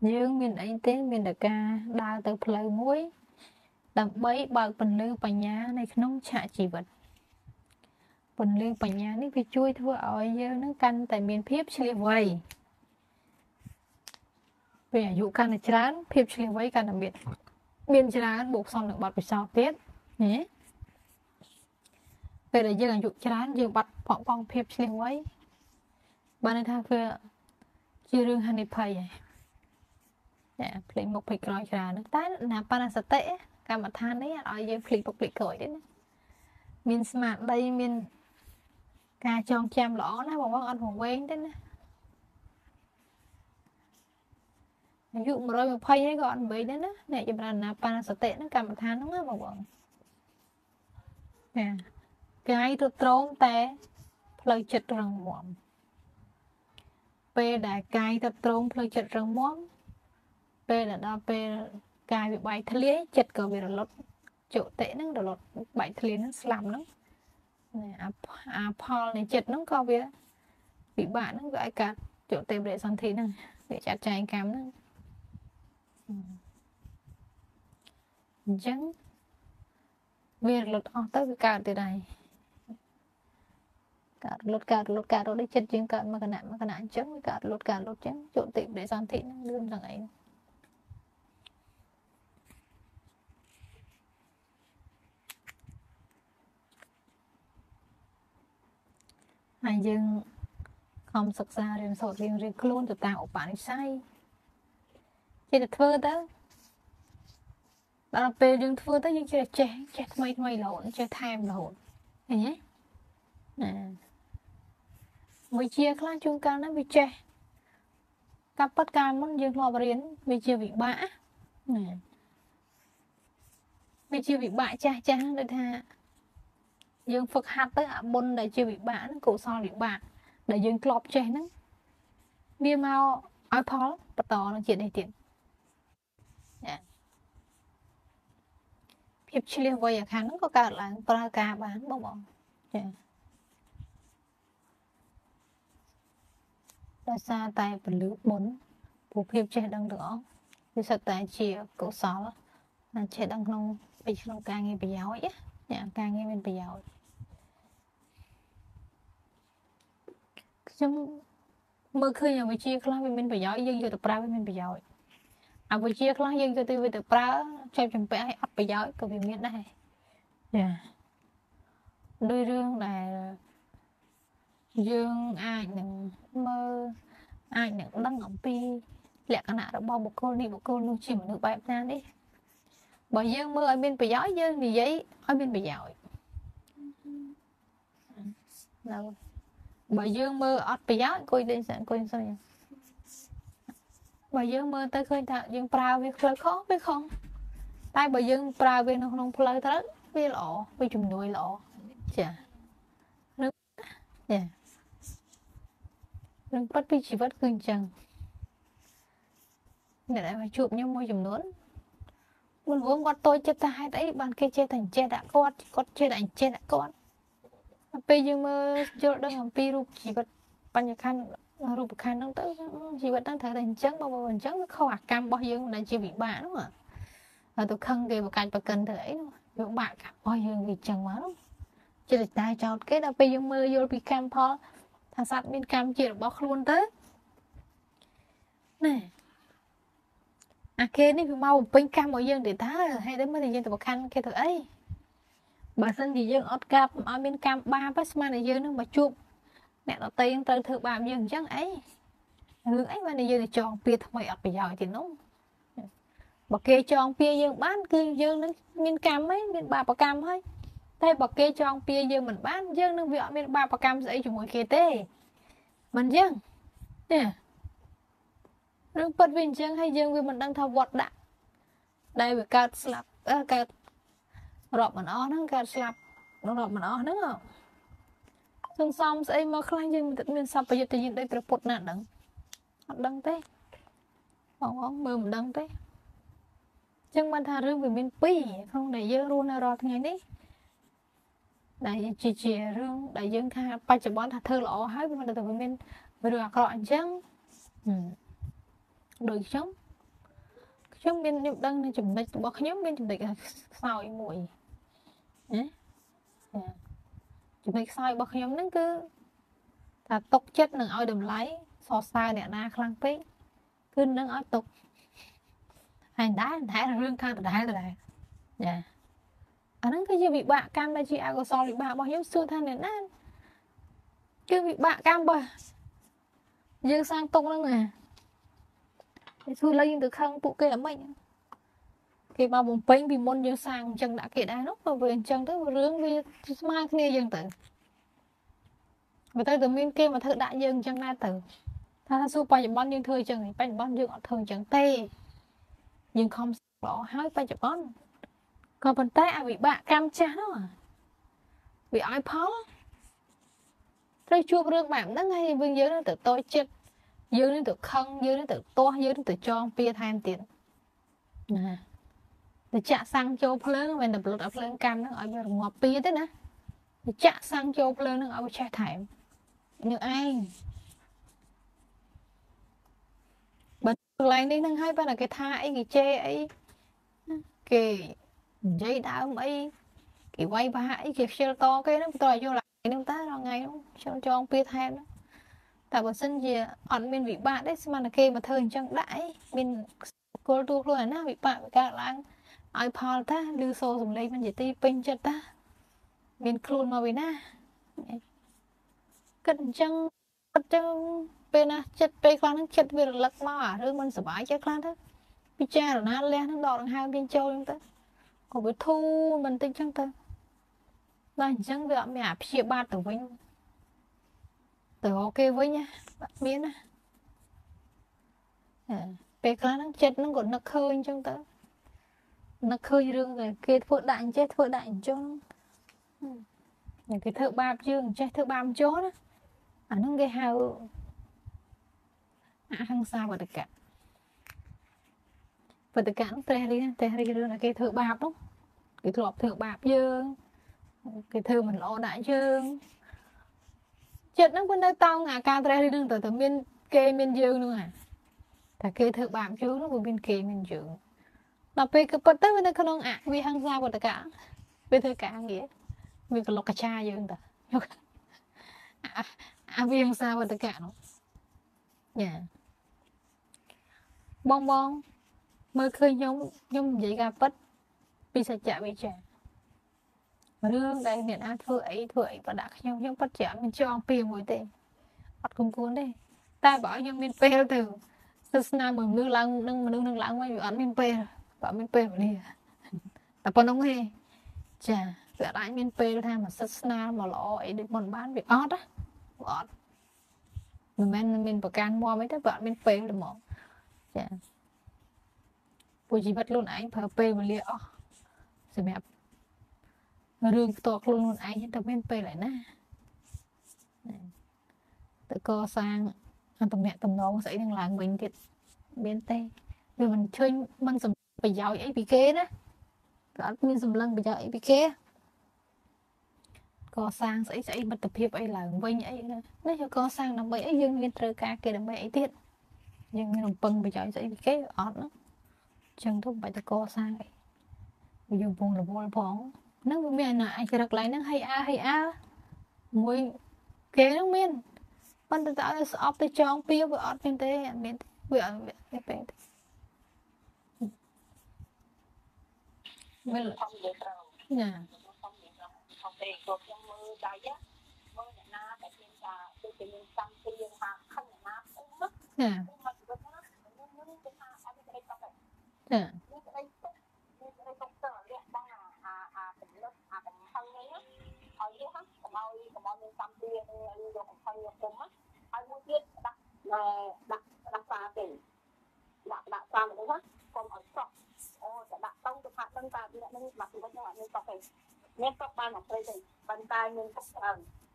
dương mình ấy tiếng mình đã ca đa từ lời muối bấy bạc bình lưu bà nhà này nông chạ chỉ vật bình lưu bà nhà này phải chui thua ở giờ nó căn tại miền phép chìa vầy về dụ căn là chán phép chìa vầy căn là miền miền chán buộc xong được bạc phải sao tiết nhé về là giờ là dụ chán giờ bắt phỏng phong phép chìa vầy bà này tha về chưa rương hành đi phầy nè lấy một phịch rồi chán nước tát là panasate cảm ơn than đấy ở dưới clip bọc lịch khởi đấy mình smart đây mình cà chong cham lõ nó bằng ăn hồng quen đấy ví dụ một đôi một phay đấy gọn mấy đấy nè cho bạn là pan sợ tệ nó cảm ơn than đúng không bọn nè cái tôi trốn té lời chật răng mồm p đại cái tôi trốn lời chật răng mồm p là đa p cái bị bài thề lưới chật cờ về lót chỗ tệ nó đổ lót bài thề nó sầm lắm à Paul này chật nó coi về bị bạn nó gãi cả chỗ tệ để son thế này để chặt chai cám nó chẳng về lót ở tới cái cạn từ này cạn lót rồi đấy chật riêng cạn mà cái nạn chẳng cạn lót chẳng chỗ tệ để son thế nó lươn rằng ấy hai dương không sực ra riêng sổ riêng luôn từ tạo bản sai chỉ là thưa đó là về riêng thưa tới nhưng chỉ là chè mây lộn chè tham lộn này nhé mới chia các chung ca nó bị chè các bất ca muốn dương lo riêng vì chưa bị bã này vì chưa bị bã cha được tha dương phật hạt tới ạ bôn để chưa bị bạn cổ so bị bạn để dương cọp che nó bia mau ói phó bắt tò nó chuyện này tiền hiệp chia vay ở khán có cả là Praga bán bông bông ra xa tay vật lưỡi bốn buộc hiệp che đang đỡ thì sợ tay chia cổ so là che đang nông bị nông ca nghe bị giáo ấy nhà càng nghe bên bây giờ chúng mơ khơi nhà buổi chiều class bên bây giờ dân vô tập ra bên bây giờ à buổi chiều class dân vô tư về tập ra xem chừng vẽ ấp bây giờ có việc miết này đôi rương là dương ai nặng mơ ai nặng đăng ngọc pi lẽ cả nãy đã bao một cô luôn chỉ một nước bài ra đấy bởi dân mưa ở bên bà giói dân thì giấy ở bên bà giỏi bởi dân mưa ở bà giói cô đi sẵn cô sao vậy bởi dân mưa tới khơi thật dân prao với khơi khó biết không tay bởi dân prao với nó không phơi thật với lộ với chùm nuôi lộ chà nước chà đừng bắt vì chỉ vất cương chừng để lại phải chụp như môi chùm nướng mình vương con tôi chết ta hai đấy bàn kia chết thành chết đã con chết thành chết đã con bây giờ mà giờ đang làm piru chỉ có bao nhiêu khăn rụp khăn đang tới chỉ vẫn đang thấy thành trắng bao bao thành trắng không à cam bao nhiêu là chỉ bị bã đúng không à tôi khăng kề vào cạnh và cần thấy đúng bạn cả bao nhiêu vì chẳng quá lắm chỉ để tai cho cái là bây giờ mà giờ bị cam po thằng sát bên cam chỉ được bao luôn tới nè à kia này mau bên cam mọi dân để tá hay đến mấy dân tụi khăn kia tụi ấy bà sinh thì dân ót cam ở bên cam ba pasma này dân nó mà chụp nè nó tiền từ thượng bà dân chẳng ấy hướng ấy mà này dân thì chọn pia thôi ọt bây giờ thì nó bà kia chọn pia dân bán kia dân nó bên cam ấy bên bà cam thôi đây bà kia chọn pia dân mình bán dân nó vợ bên bà cam dậy chúng ngồi kia tê mình dân nè nước bật bình chăng hay dương vì mình đang thao vọt đã đây về cát slap cát rọp mình ó nó cát slap nó rọp mình ó đúng không xong xong sẽ mà khang dương tự nhiên sập bây giờ tự nhiên đây từ bột nạn đắng đắng thế bỏng bỏng mềm đắng thế chăng ban thà rương về bên pi không để dương luôn là rọt ngày đấy đại chỉ rương đại dương tha ba chục bón thà thơ lọ hết mình từ bên vừa được rọt chăng đời sống trong bên niệm đăng này chủng địch bỏ nhóm bên chủng địch soi mũi đấy chủng địch soi bỏ nhóm nó cứ là tục chết đừng oi đầm lấy so sai để na khăng pí cứ đừng oi tục hành đá thái là riêng khang thái rồi này dạ ở những cái gì bị bạ cam đây chị ai có so bị bạ bỏ nhóm xưa than này nè cứ bị bạ cam bờ dương sang tục đó nè xui lấy từ khăn phụ kê ở mình khi mà bùng bánh vì môn dương sang chẳng đã kể đá lúc mà về chẳng tới một rướng với mai kia dương tử và tới từ miền kia mà thợ đại dương chẳng na tử ta xui bay chậm bon dương thơi chẳng thì bay chậm bon dương thường chẳng tê nhưng không bỏ hái bay chậm bon còn bàn tay à bị bạ cam chán đó à bị ai phó rồi chua rương mảng đó ngay vương dưới nó tự tôi chết dương đến từ khăn dương đến từ to dương đến từ cho pia than tiền nè từ chạ sang châu pleung về tập lột ở pleung cam nó ở bên ngọc pia thế nè từ chạ sang châu pleung nó ở bên trai thải như ai bật lại đi thằng hai bên là cái tha ấy cái che ấy cái dây đá ông ấy cái quay ba ấy cái xe to cái nó tòi vô lại nó tá rồi ngày nó cho ông pia than đó tại bản thân gì ẩn bên vị bạn đấy mà là kê mà thời trang đãi bên cô tu luôn á vị bạn các anh iPod ta lưu sô dùng lấy bên gì ti pin cho ta bên clone mà bên na cất trăng bên na chật bên khoan nó chật về lật mau à rồi mình sửa bài chắc khoan thế bị cha rồi na lên nó đỏ đằng hai bên châu chúng ta còn bị thu mình tinh trăng ta là trăng về mẹ chia ba tử vinh từ ok với nha bạn biến á về cái nó chết nó còn nặc khơi trong tớ nặc khơi rương rồi kia phượng đạn chết phượng đạn cho những cái thợ ba chương chết thợ ba chó đó à nó gây hào à hăng sao và tất cả nó tè đi là cái thợ ba đó cái lọp thợ ba chương cái thợ mình lo đại chương chết nó quên đây tao ngả ca tre đi từ miền kê miền dương luôn à thà kê thợ bám chứ nó vừa miền kê miền dương là về cái bật tới bên đây không ạ vì hàng ra của tất cả về thợ cả nghĩa vì cái lọc cà cha dương ta vì hàng ra của tất cả nó nhà bong bong mới khơi nhung dễ gà bớt bị sạch chả bị chả rương đây miền An thưa ấy và đã không những phát triển mình cho ông pì mùi tệ bắt cùng cuốn đây ta bảo những miền pê từ từ năm mình nước lăng nâng lăng ngoài ăn miền pê bảo miền pê đi tập con ông hề chả vẽ lại miền pê tham mà sasna mà lọ ấy được một bán bị ót á ót mình bảo can mua mấy cái vợ miền pê là mỏ chả buổi chỉ bắt luôn anh phải pê mà liệt rồi mẹ rương to luôn ai những tập bên pê lại nè tự co sang tầm mẹ tầm nó sẽ đang là mình thiệt bên tây vì mình chơi mình dùng phải giáo ấy bị kế đó. Admin sầm lăng bây giờ ấy bị khé co sang sẽ bật tập hiệp ấy là vinh ấy đấy cho co sang làm bậy ấy dương liên trơ ca kia làm bậy ấy tiện nhưng làm bưng bây giờ sẽ bị khé ọt nữa chẳng thúc bậy từ co sang ấy bây giờ buồn là buồn phóng nước bún miền là ai sẽ đặt lại nước hay a muối khé nước miền ban từ tạo ra shop tới trang pia với ọt miền tây miền miền mình là không được rồi, nha. Không được rồi, không tiền rồi trong mưa dài á, mưa là na, tại thiên là tôi chỉ nhìn xăm thiên mà không là na cũng mất, nha. Những cái đây công sở đấy đang là tỉnh thân đấy á, hồi trước á, còn bao nhiêu xăm thiên rồi cũng không được cũng mất, ai muốn biết đặt xa tỉnh, đặt xa một cái còn ở sọ. Ồ, sẽ đặt tông được hạt tông tạp, nhưng mà tụi nó nên tóc này. Nên tóc ban học đây thì bàn tay nên tóc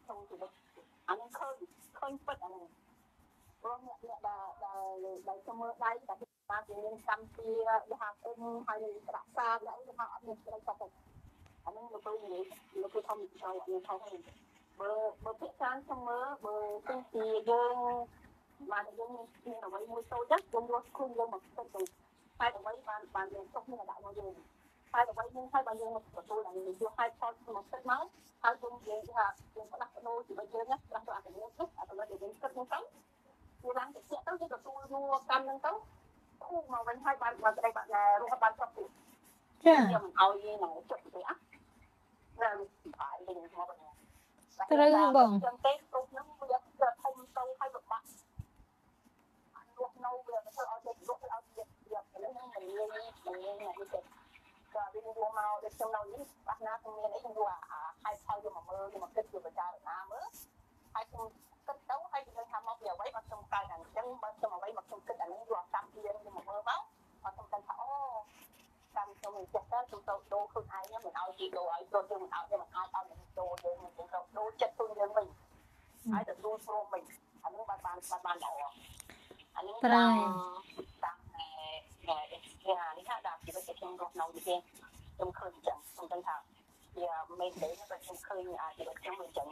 không tụi nó. Anh khơi phật ở này. Rồi mẹ là trong mơ đây, đã bị ba thì nên xăm thì được hạt ưng hay là đặt xa đã được hạt nên tóc này. Anh nên nó tôi không được sao anh không hay. Bờ phía sáng trong mơ, bờ tinh thì gương mà gương như là mấy mùi sâu chắc, gương vô khung gương một tên tụi. Hai đồng ấy bàn đường không như là đại bao nhiêu hai đồng ấy nhưng hai bao nhiêu một của tôi là người chưa hai con một cất máu hai con về là đừng có đặt đôi thì bây giờ nhé đặt vào cái nước cất đặt vào để đến cất nước cống tôi đang thực hiện tất nhiên là tôi mua cam nước cống khu màu vàng hai bàn và đây bạn là luôn bàn tập tụ điểm ao gì này chuẩn bị áp là phải mình mua bạn tôi đây là bông chân tép cũng nóng bây giờ không câu hai bậc bạn ăn luộc nâu bây giờ tôi ăn thịt luộc tôi ăn thịt cái nó mình này cái cho đi mua màu để trong đầu đi bắt na không nghe đấy mua hai sao cho mà mơ nhưng mà kết được cha được na mơ hai không kết đấu hay người tham móc nhiều vậy mà trong cài đằng chân bên trong mà vậy mà trong kết đằng nó vào tam kia nhưng mà mơ máu mà trong căn thảo tam trong mình chặt đó chúng tôi đô không ai nhá mình ao chị đồ ấy tôi chưa mình ao cho mình ai tao mình đồ rồi mình cũng đô chất tôi như mình ai được đô pro mình anh muốn bàn đầu anh muốn nhà đi ha đạp thì nó sẽ không ngọt nồng gì hết, trong khơi chẳng không căng thẳng, thì mình đấy nó vẫn trong khơi nhà thì vẫn trong mình chẳng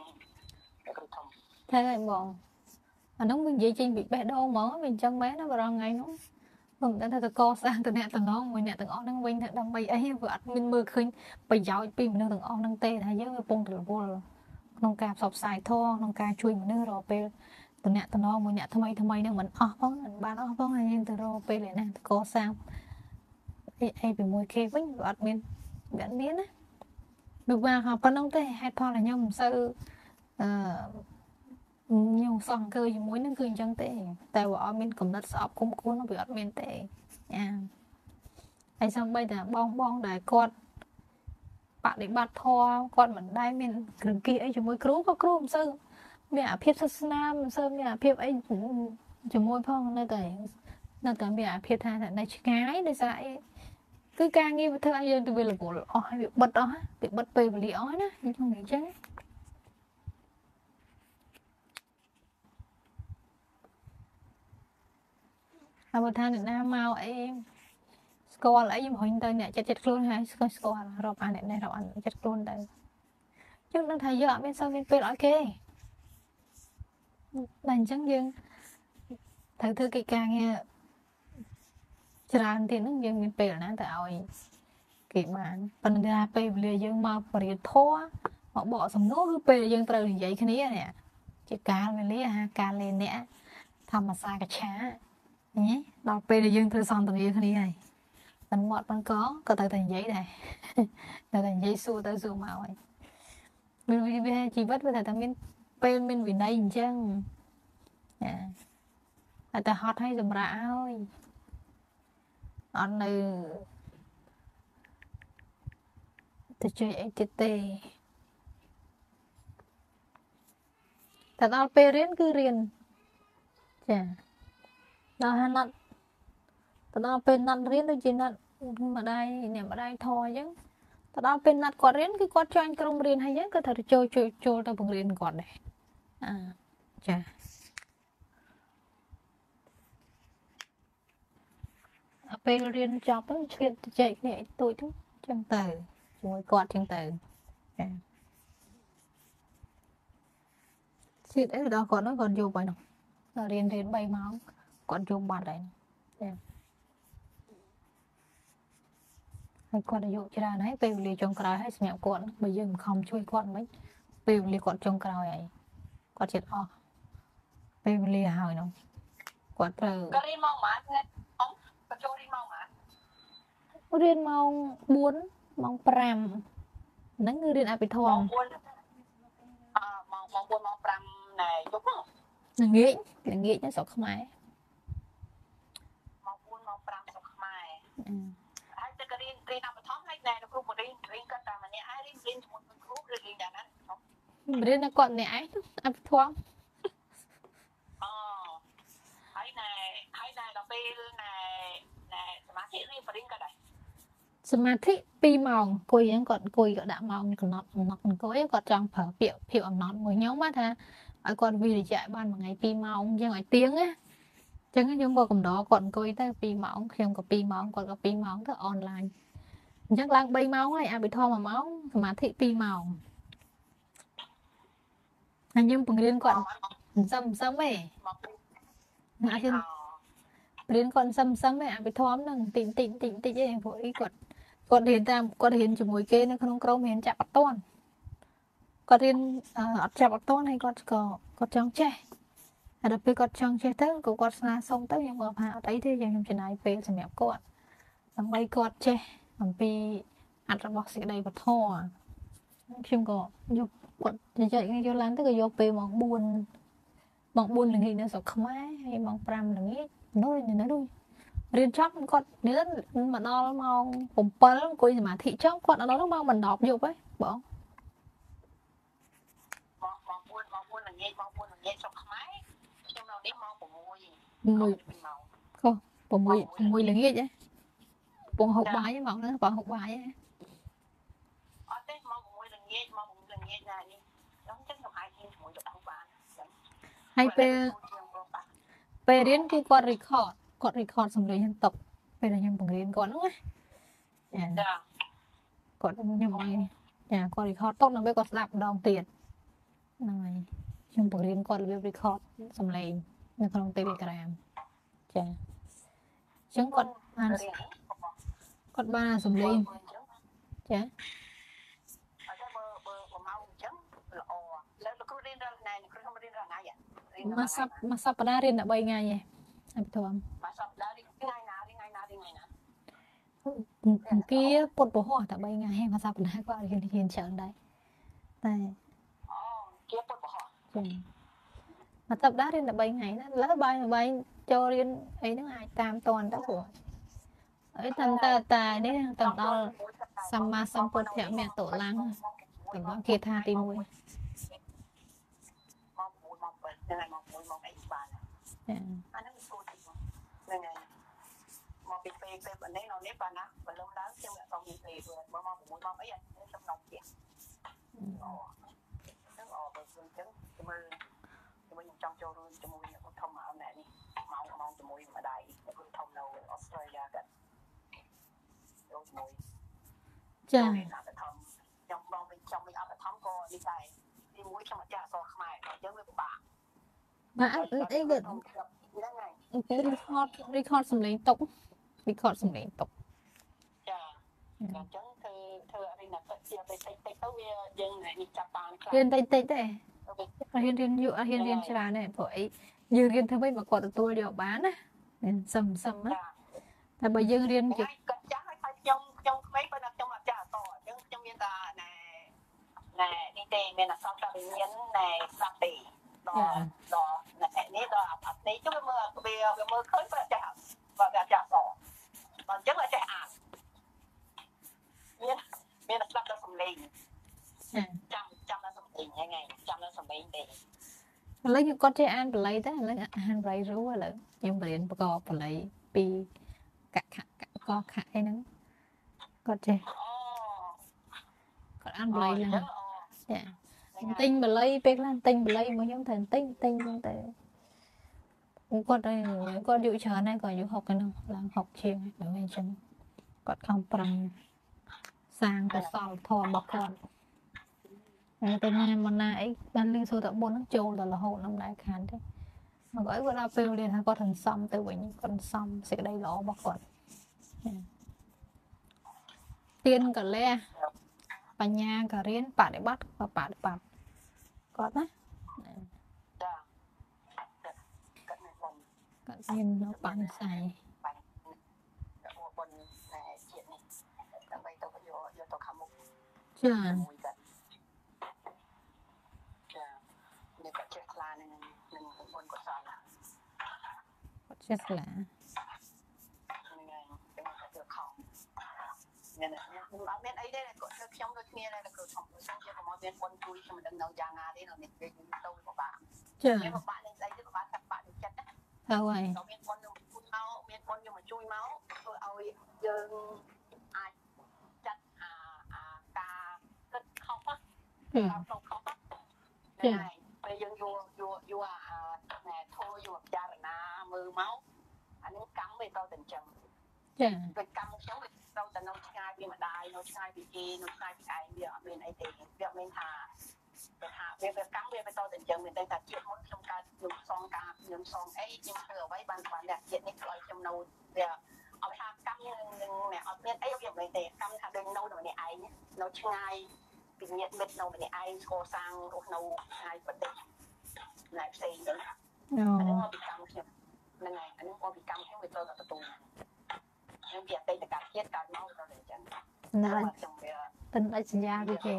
được thông. Thế này bọn, anh đúng mình gì trên bị bé đau mỡ mình chân bé nó vào răng ngay nó, mình đang từ co sang từ nẹt từ ngon, mình nẹt từ ngon đang quên đang bay ấy vợ mình mưa khơi, bây giờ pin mình đang từ ngon đang tê thấy chứ bông từ vô rồi, nông cà sọc xài thô, nông cà chui mình đưa rồi về. Từ nè từ nó mình nhặt thay mày nên mình bán này nhưng từ rồi về lại nè có sao ai bị mùi khê với bọn mình bạn biết đấy được vào học con ông tây hay là nhom sao nhiều sòng cơ gì muối nước cười chẳng tệ tại vợ mình cũng đặt sọp cũng cuốn nó bị bọn mình tệ nha ai xong bây giờ bong đại con bạn để bắt thò con mình đai mình gần kia ấy chỉ mùi cú không sao mẹ phiệt sát nam sơn mẹ phiệt ấy chỉ môi phong nơi tại mẹ phiệt hai thằng này gái để dạy cứ ca nghi với thơ anh em từ về là cổ ỏi bị bật về và lì ỏi đó nhưng không nghĩ chứ à một thằng này nam mau em score lại em hồi tay này chặt luôn hay score rộp anh này rộp anh chặt luôn đây trước đang thầy giờ bên sau bên kia nói kê đành chẳng dừng thằng thư kỳ ca nghe tràn thì nó dừng mình bèo nè tạo kỳ bản phần ra bèo lìa dừng mà phải thoa họ bỏ sầm nốt cứ bèo dừng từ vậy cái này nè chỉ cá về lấy ha cá lên nè thầm mà xa cả chả nhé đào bèo dừng từ xong từ vậy cái này mình mọt mình có từ thành giấy này từ thành giấy xua tới xua màu ấy mình chỉ vất với thằng ta mình bên mình vì đây chăng à ta hot hay dùm rã thôi anh này ta chơi anh tê ta đào pe riêng cứ riêng chả đào hà nặn ta đào pe nặn riêng đôi chỉ nặn mà đây nè mà đây thôi chứ ta đào pe nặn quạt riêng cái quạt cho anh cầm riêng hay chứ cứ thở chơi ta bưng riêng quạt này chà apel riêng chọc đó chuyện chạy này tôi chứ Chẳng từ chúng quạt chẳng từ xịt đấy đó còn nó còn nhiều bài nào giờ đến đến bay máu còn nhiều bạn đấy hay còn dụ cho ra đấy tiêu lì trong cào hay mẹo cuộn bây giờ không chui cuộn mấy tiêu lì cuộn trong cào này cuộn chết o tiêu lì hào nó cuộn từ có đi mong mà không có cho đi mong mà riêng mong bốn mong pram nó người riêng ai bị thong mong buôn mong pram này đúng không? Là nghĩ nhá sọc không ai. Mong buôn mong pram sọc không ai. Ai từ cái riêng nằm ở thóm này này nó cũng một riêng cắt ra mà này ai riêng một group riêng đàn anh không? Riêng nó còn này ai đúng anh thong. Ai này là bên này này mà chỉ riêng cái đấy. สมาธิ2ម៉ោងអង្គុយគាត់ចង់ប្រើពាក្យអត់ណត់អង្គុយគាត់ដាក់ម៉ោង គាត់រៀនតាមគាត់រៀនជាមួយគេនៅក្នុងក្រុមរៀនចាក់បតនគាត់រៀនអត់ចាក់បតនហើយគាត់ក៏ចង់ចេះតែដល់ពេលគាត់ចង់ចេះទៅក៏គាត់ស្នើសុំទៅយើងមកថាអត់អីទេយើងខ្ញុំចំណាយពេលសម្រាប់គាត់ដើម្បីគាត់ចេះអំពីអត្តរបស់សេចក្ដីបឋមខ្ញុំក៏យកគាត់និយាយយើងយល់ឡើងទៅក៏យកពេលមក រៀនចប់គាត់ដល់ដល់មក គាត់ record សម្លេងហ្នឹងតបពេលខ្ញុំបង្រៀនគាត់ហ្នឹងណាចាគាត់ខ្ញុំឲ្យគាត់ អីទៅមកសពដល់រៀនថ្ងៃណារៀងថ្ងៃណា ແລະຫມອກໄປໄປບັດນີ້ເນາະເນປານາບໍ່ລົມດາວຈະມາຕ້ອງມີໄປເບິດບໍ່ມາ record សំឡេងຕົក ដល់អ្នកនេះដល់អាប់នេះចុះមើលវាមើលឃើញបើចាស់បើចាស់អត់ tinhបលីពេកឡើងtinhបលីមកខ្ញុំតែ tinh sang cái sòng thò bọc thò tên này một nãy ban lưu số tập bốn nó trôi là hồn năm đại khán đấy mà gọi gọi là phêu liền có thằng xong từ với những con xong sẽ đây lỗ bọc quần tiên cả le bà nhà cả riêng bà để bắt và bà để bạc có đấy cận nhiên nó bán xài chà chết lạ nên là ở bên ấy đây là cậu chơi trong đôi kia đây là cậu phòng của sang kia của mọi bên quân chui cho mình đừng đầu già ngà đây là mình về những đâu của bạn nếu mà bạn lên đây thì bạn gặp bạn được chết đấy đâu rồi ở bên quân đừng chui máu bên quân nhưng mà chui máu tôi ơi giờ ai chặt ta cất khóc á không khóc á này bây giờ vua nè thôi vua cha rồi na mưa máu anh cắm về tôi tình chừng về cắm xuống về đâu tình ông trai vì mà đài ông trai vì gì ông trai vì ai việc bên ấy thì việc bên hà về cắm về tôi tình chừng mình đây là chuyện muốn trong ca dùng son ca dùng son ấy nhưng ở với bàn đẹp chuyện này rồi trong nâu về ở hà cắm mẹ ở bên ấy việc bên để cắm hà đừng nâu rồi này ai nhé nấu trai bị nhiệt mệt nâu này ai cô sang nâu ai bất định lại xây nữa anh em bị căng kiểu lần này anh em bị căng theo người tôi là tụi em việc đây là cả chết cả máu rồi đấy chứ nên tình đã sinh ra cái gì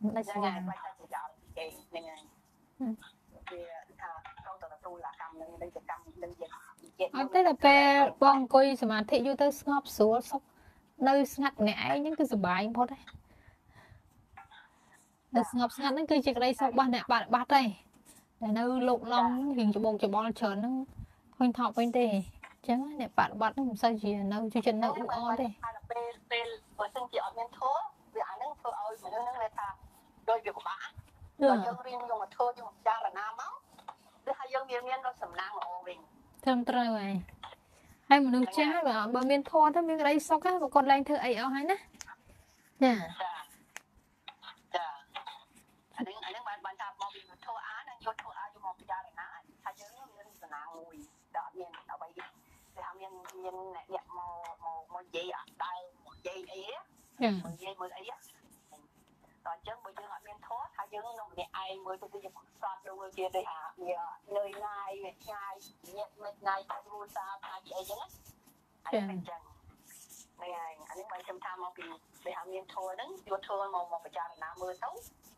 đã sinh ra cái này này thì câu tụi tôi là căng nên đây là căng nên việc anh thấy là pe bong coi xem mà thị vô tới ngóc xuống sốc nơi ngặt ngại những cái sự bài anh thôi đấy nơi ngóc ngặt những cái chuyện đây sau ba nè bạn bắt đây để nó lộn long hình chụp bông chụp bò trơn nó hoành thọ bên tề chẳng để bạn bắt nó làm sao gì nó chơi chân nó cũng on đây đôi việc bả rồi dân riêng dùng mà thôi dùng cha là nam máu thứ hai dân miền miền nó sầm nang ở mình thêm trai này hay một đứa cha và bờ miền thôn thế miền đây sau cái một con lang thưa ấy ở hay nè nè anh bạn ta mò bị thua á nên vô thua á vô mò bị ra rồi ná thay chứ nên là nàng ngồi đợi miền ở bay đi thì hàng miền này đẹp mò dây à đào mò dây ấy mò dây mò ấy rồi chứ bây giờ ở miền thua thay chứ nó bị ai mới tôi đi một sọt đâu người kia đây hả nơi ngày ngày luôn sao thay vậy chứ anh mình chẳng này anh mấy trăm tham mò bị để hàng miền thua đứng vô thua mò bị ra rồi ná mưa xấu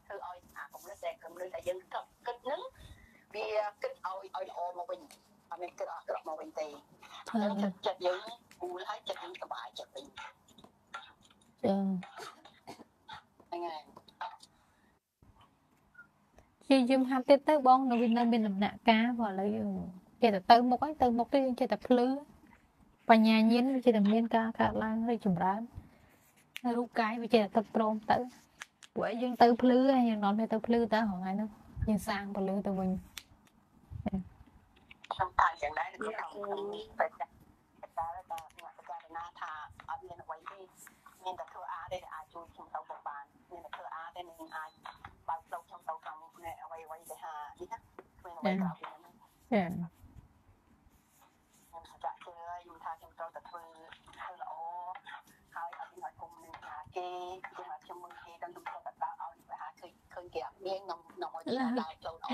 cứ ơi cũng rất đẹp cũng rất là dân thật kết nứng vì kết ôi mà bình à mình kết ở mà bình tì chặt chặt những bùi hết chặt những cái bãi chặt bình chị dùng hạt tiết tới bông nó bên làm nạ cá và lấy chị là tơ một ấy tơ một cái chị tập lư và nhà nhiên chị làm miên ca cả lan rồi chủng rán rú cái với chị là tập trôm tử của dân tư plư hay nói về tư plư ta hỏi ai đâu nhưng sang và lư từ mình trong thời gian đấy là không phải đặt ra là người ta là thà ở miền quay đi miền đất thưa á đây là ai chui trong tàu bọc bàn miền đất thưa á đây mình ai bao lâu trong tàu cầm này quay quay để hà đi nhá miền quay tàu miền đặt thưa dùng thà trong tàu đặt thưa thưa lỗ khai ở bên ngoài cùng mình là kê nhưng mà trong mương kê đang miếng nồng ở trên đào châu đỏ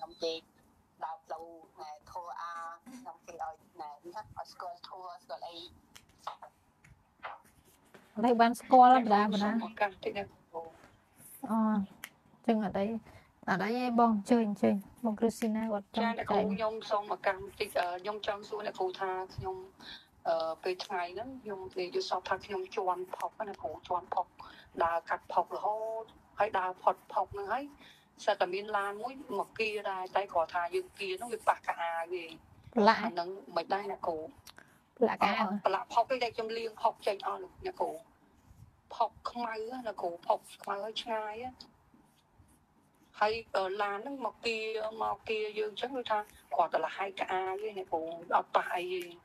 nồng chè đào châu này thua a nồng chè ở này ở school thua school ấy đây bán school lắm đã mà đã chừng ở đấy em bong chơi bong Christina quạt trong cái nhung xong mà càng tịt nhung trong xuống là cụ tha nhung về ngày đó nhung thì vô sau thà nhung chọn phọc cái này cụ chọn phọc đà cắt phọc là hô hay đào phật phọc nữa ấy sao cả miền Lan mũi một kia ra tay cỏ thà dương kia nó bị bạc cả gì lạ nó mới đây là cổ lạ cả lạ phọc cái đây trong liêng phọc chạy on được nhà cổ phọc không may là cổ phọc mà hơi chai á hay ở Lan nó một kia dương chắc người ta cỏ là hai cả với nhà cổ đọc bài gì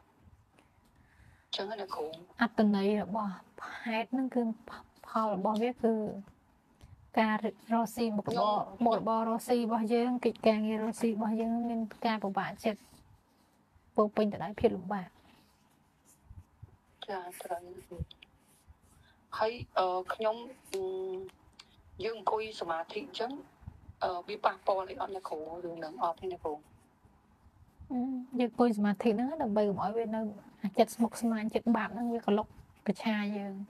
chẳng là cổ ắt tên này là bỏ hết nó cứ phò bỏ biết cứ cà rosi một bò rosi bao nhiêu kịch càng nghe rosi bao nhiêu nên cà của bạn chết bông pin đã đại phiền lũ bạn hay nhóm dương coi xem mà thị trấn bị bạc bò lại ăn là khổ đường nắng ọt thế này khổ dương coi xem mà thị nó là bầy mọi bên đâu chặt một xem mà chặt bạc nó với cả lộc cả cha dương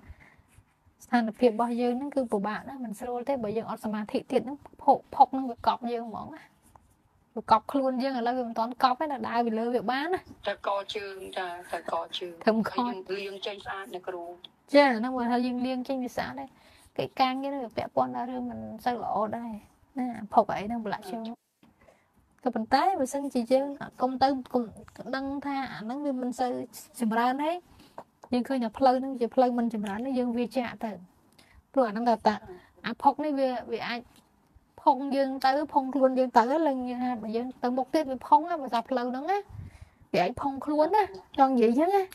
sàn được phiền bao nhiêu nó cứ của bạn đó mình sôi thế bởi dương ọt xem mà thị tiện nó phộc nó với cọp dương mỏng á cọp luôn dương ở lâu vì mình toán cọp ấy là đại vì lơ việc bán á ta co trường ta phải co trường thầm coi liêng trên sàn này khổ chứ nó vừa hơi dương liêng trên vì sàn đấy cái càng cái nó vẽ con ra rừng mình sao lộ đây nè phục ấy nó lại chưa cái mình tới mình xin chị chứ công tư cùng đăng tha nó vì mình sư chìm ra đấy nhưng khi nhà plug nó chỉ plug mình chìm ra nó dương vi chạ từ rồi nó là tạ à phục này vì ai phong dương tới phong luôn dương tới lần như ha mà dương tới một tiết bị phong á mà dập lâu đó á vậy phong luôn á con vậy chứ á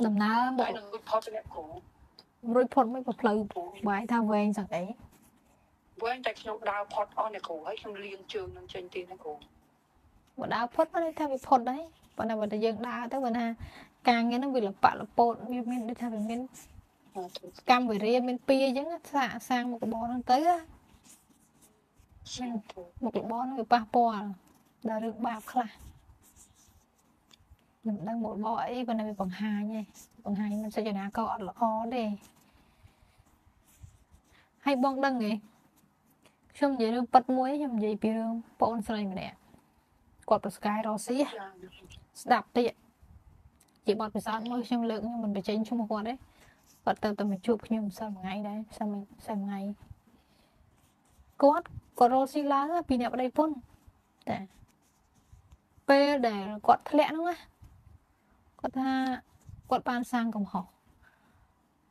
đầm na bộ rồi phật mới bật lử bài thao về rằng đấy với tại nó đào phật on này cổ ấy trong liên trường nằm trên tiền này cổ bộ đào phật nó theo bị phật đấy bọn nào bọn ta dương đào tới bọn ha càng nghe nó bị là bột mình đi theo mình cam về riêng bên pia chứ á sang một cái bò nó tới á một cái bó nó bị ba bò đã được ba khla mình đang một bò ấy bên này bị bằng hai nha bằng hai mình sẽ cho nó câu là ó đề hay bong đăng ấy xong vậy được bắt muối xong vậy bị đường bọn xoay mình nè quạt bật sky đó xí đạp đi chị bọt bị sao mới xong lượng nhưng mình phải tránh chung một quạt đấy quạt từ từ mình chụp nhưng sao một ngày đấy sao mình sao một ngày quạt có rosi lá vì nè ở đây phun, để quạt lẹ đúng không? Quạt ban sang cầm hò,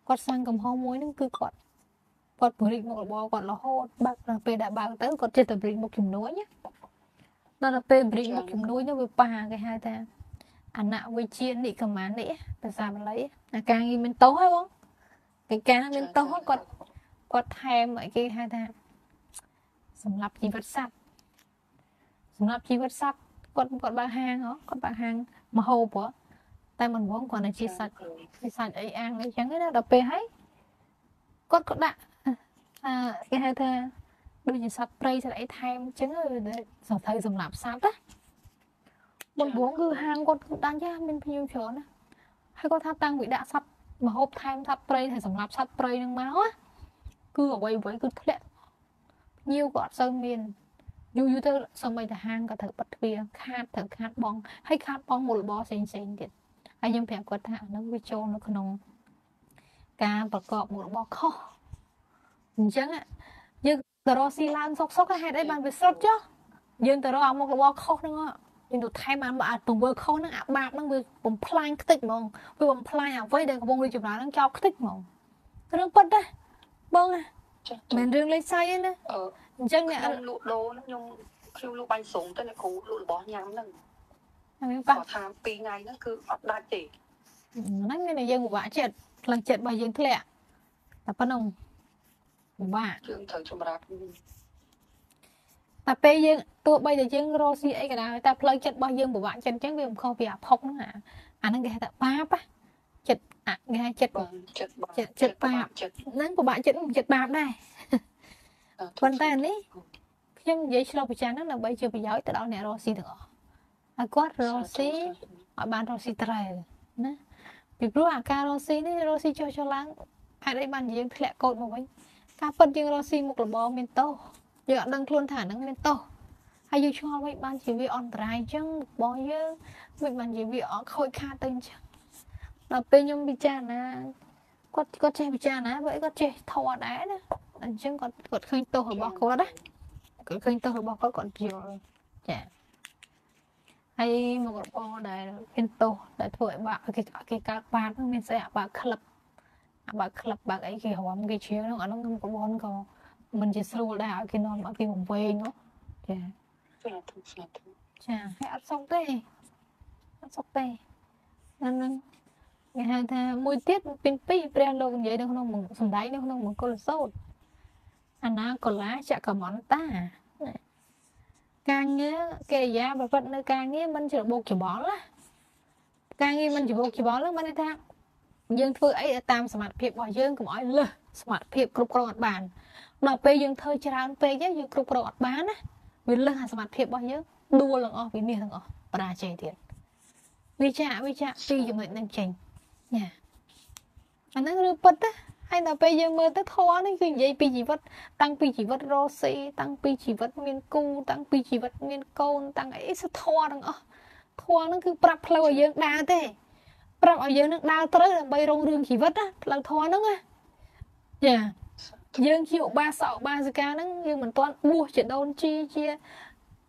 quạt sang cầm hò muối nó cứ quạt bưởi một bò quạt lò hô, bạc là pe đã bạc tới quạt trên tờ bưởi một chùm núi nhé, đó là pe bưởi một chùm núi nó với bà cái hai ta, ăn nạo với chiên đi cầm mán đấy, bà già mình lấy, là càng như mình tấu hay không? Cái càng mình tấu quạt thèm mọi cái hai ta. สำหรับชีวิตสัตว์ กดบางแห่ง มาโหบ แต่มันว่างกว่าในชีวิตสัตว์ ไอ้สัตว์ไอ้อ่าง ไอ้จังไอ้ดอกเปให้ กดกดดะ ไอ้เธอ ดูอย่างสัตว์ปลายสัตว์ไอ้แทม จังไอ้สัตว์ สำหรับสัตว์ มันว่างคือห่าง กดดันจ้ะ มันพยายามเฉยนะ ให้กดท่าตั้งวิดะสัตว์ มาโหบแทม สัตว์ปลาย แต่สำหรับสัตว์ปลายนึงมา คือเอาไว้ไว้คือแท้ nhiều gọi sơn miền dù tới sau mấy thằng hang cả thợ bật bia khát bong hay khát bong một bó xinh thiệt anh em phải có thằng nó với trâu nó còn nồng cá bật cọp một bó kho chẳng ạ nhưng từ đó xi lan sốc cái hạt đấy bạn phải sốt chứ nhưng từ đó một bó kho nữa nhưng được thay bạn mà tùng bơ kho nó ạ bạc nó với bông plain tích mông với bông plain ở với đây có bông đi chụp nó đang cho tích mông nó bật đấy bông mình riêng lấy say nữa, chân này ăn lụa đồ nó nhung kêu lụa bánh sống tên là cú lụa bó nhám lần, có tham pì ngày nó cứ ọt đa chỉ, nó như này dân của bạn chết, lần chết bao nhiêu thế lẹ, tập phân ông, bạn, trường thời chùm rạp, tập bây giờ tụi bây giờ dân Rosie ấy cái nào, tập lần chết bao nhiêu của bạn chân chén viêm không vì à phọc nữa à, anh đang nghe tập ba á. À, nghe chết bạc nắng của bạn chết bạc đây quan ta này nhưng vậy sau buổi sáng là bây giờ bị giỏi từ đó nè rồi xí được à quát rồi xí ở bàn rồi xí trời nè bị rú à ca rồi xí đấy rồi xí cho láng ai đây bàn gì cũng lẹ cột một bánh ca phân riêng rồi xí một là bò mento giờ đang luôn thả nắng mento hay như cho vậy bàn chỉ vì on trái chứ bò chứ vậy bàn chỉ vì ở khôi ca tinh chứ là bên nhóm bị cha nè có che bị cha nè vậy có che thò đá nữa anh chứ còn khơi tô hồi bò có đấy còn khơi tô hồi bò có còn nhiều chả hay một con bò này bên tô để thổi bạc cái các bạn nó mình sẽ bạc club bạc ấy cái hòm cái chiếu nó không có bón còn mình chỉ sưu đào cái non ở cái vùng quê nó chả hay ăn xong tê nên Mùi tiết bình bí bèo lô như nó không xong đáy nó không có sốt. Anh nó có lá chả có món ta. Càng nhớ cái giá và vật nơi càng nhớ mình chỉ là bột chỉ bó lá. Càng nhớ mình chỉ bột chỉ bó lá mình ta. Dương thưa ấy tam sẵn mặt phiệp bỏ dương cũng hỏi lơ. Sẵn mặt phiệp cực rộn bàn. Nó phê dương thơ chả rán phê chứ dương cực rộn bàn á. Vì lơ hẳn sẵn mặt phiệp bỏ dương. Đua lần ổ vì miệng thằng ổ. Bà ra chạy thiệt. Vì chạ tuy dùng lệnh năng trình. Nha. Anh nó rưu bật á. Hay là bây giờ mơ tới thóa nó cứ dây pi chỉ vật. Tăng pi chỉ vật rô xê. Tăng pi chỉ vật miên cu. Tăng pi chỉ vật miên côn. Tăng ấy sẽ thóa đằng ổ. Thóa nó cứ bạp lâu ở dương đá thế. Bạp ở dương đá tới là bây rong rương chỉ vật á. Là thóa nó á. Nha. Dương chịu ba sọ ba dự ca nó. Nhưng mình toàn buộc chuyện đôn chi chia.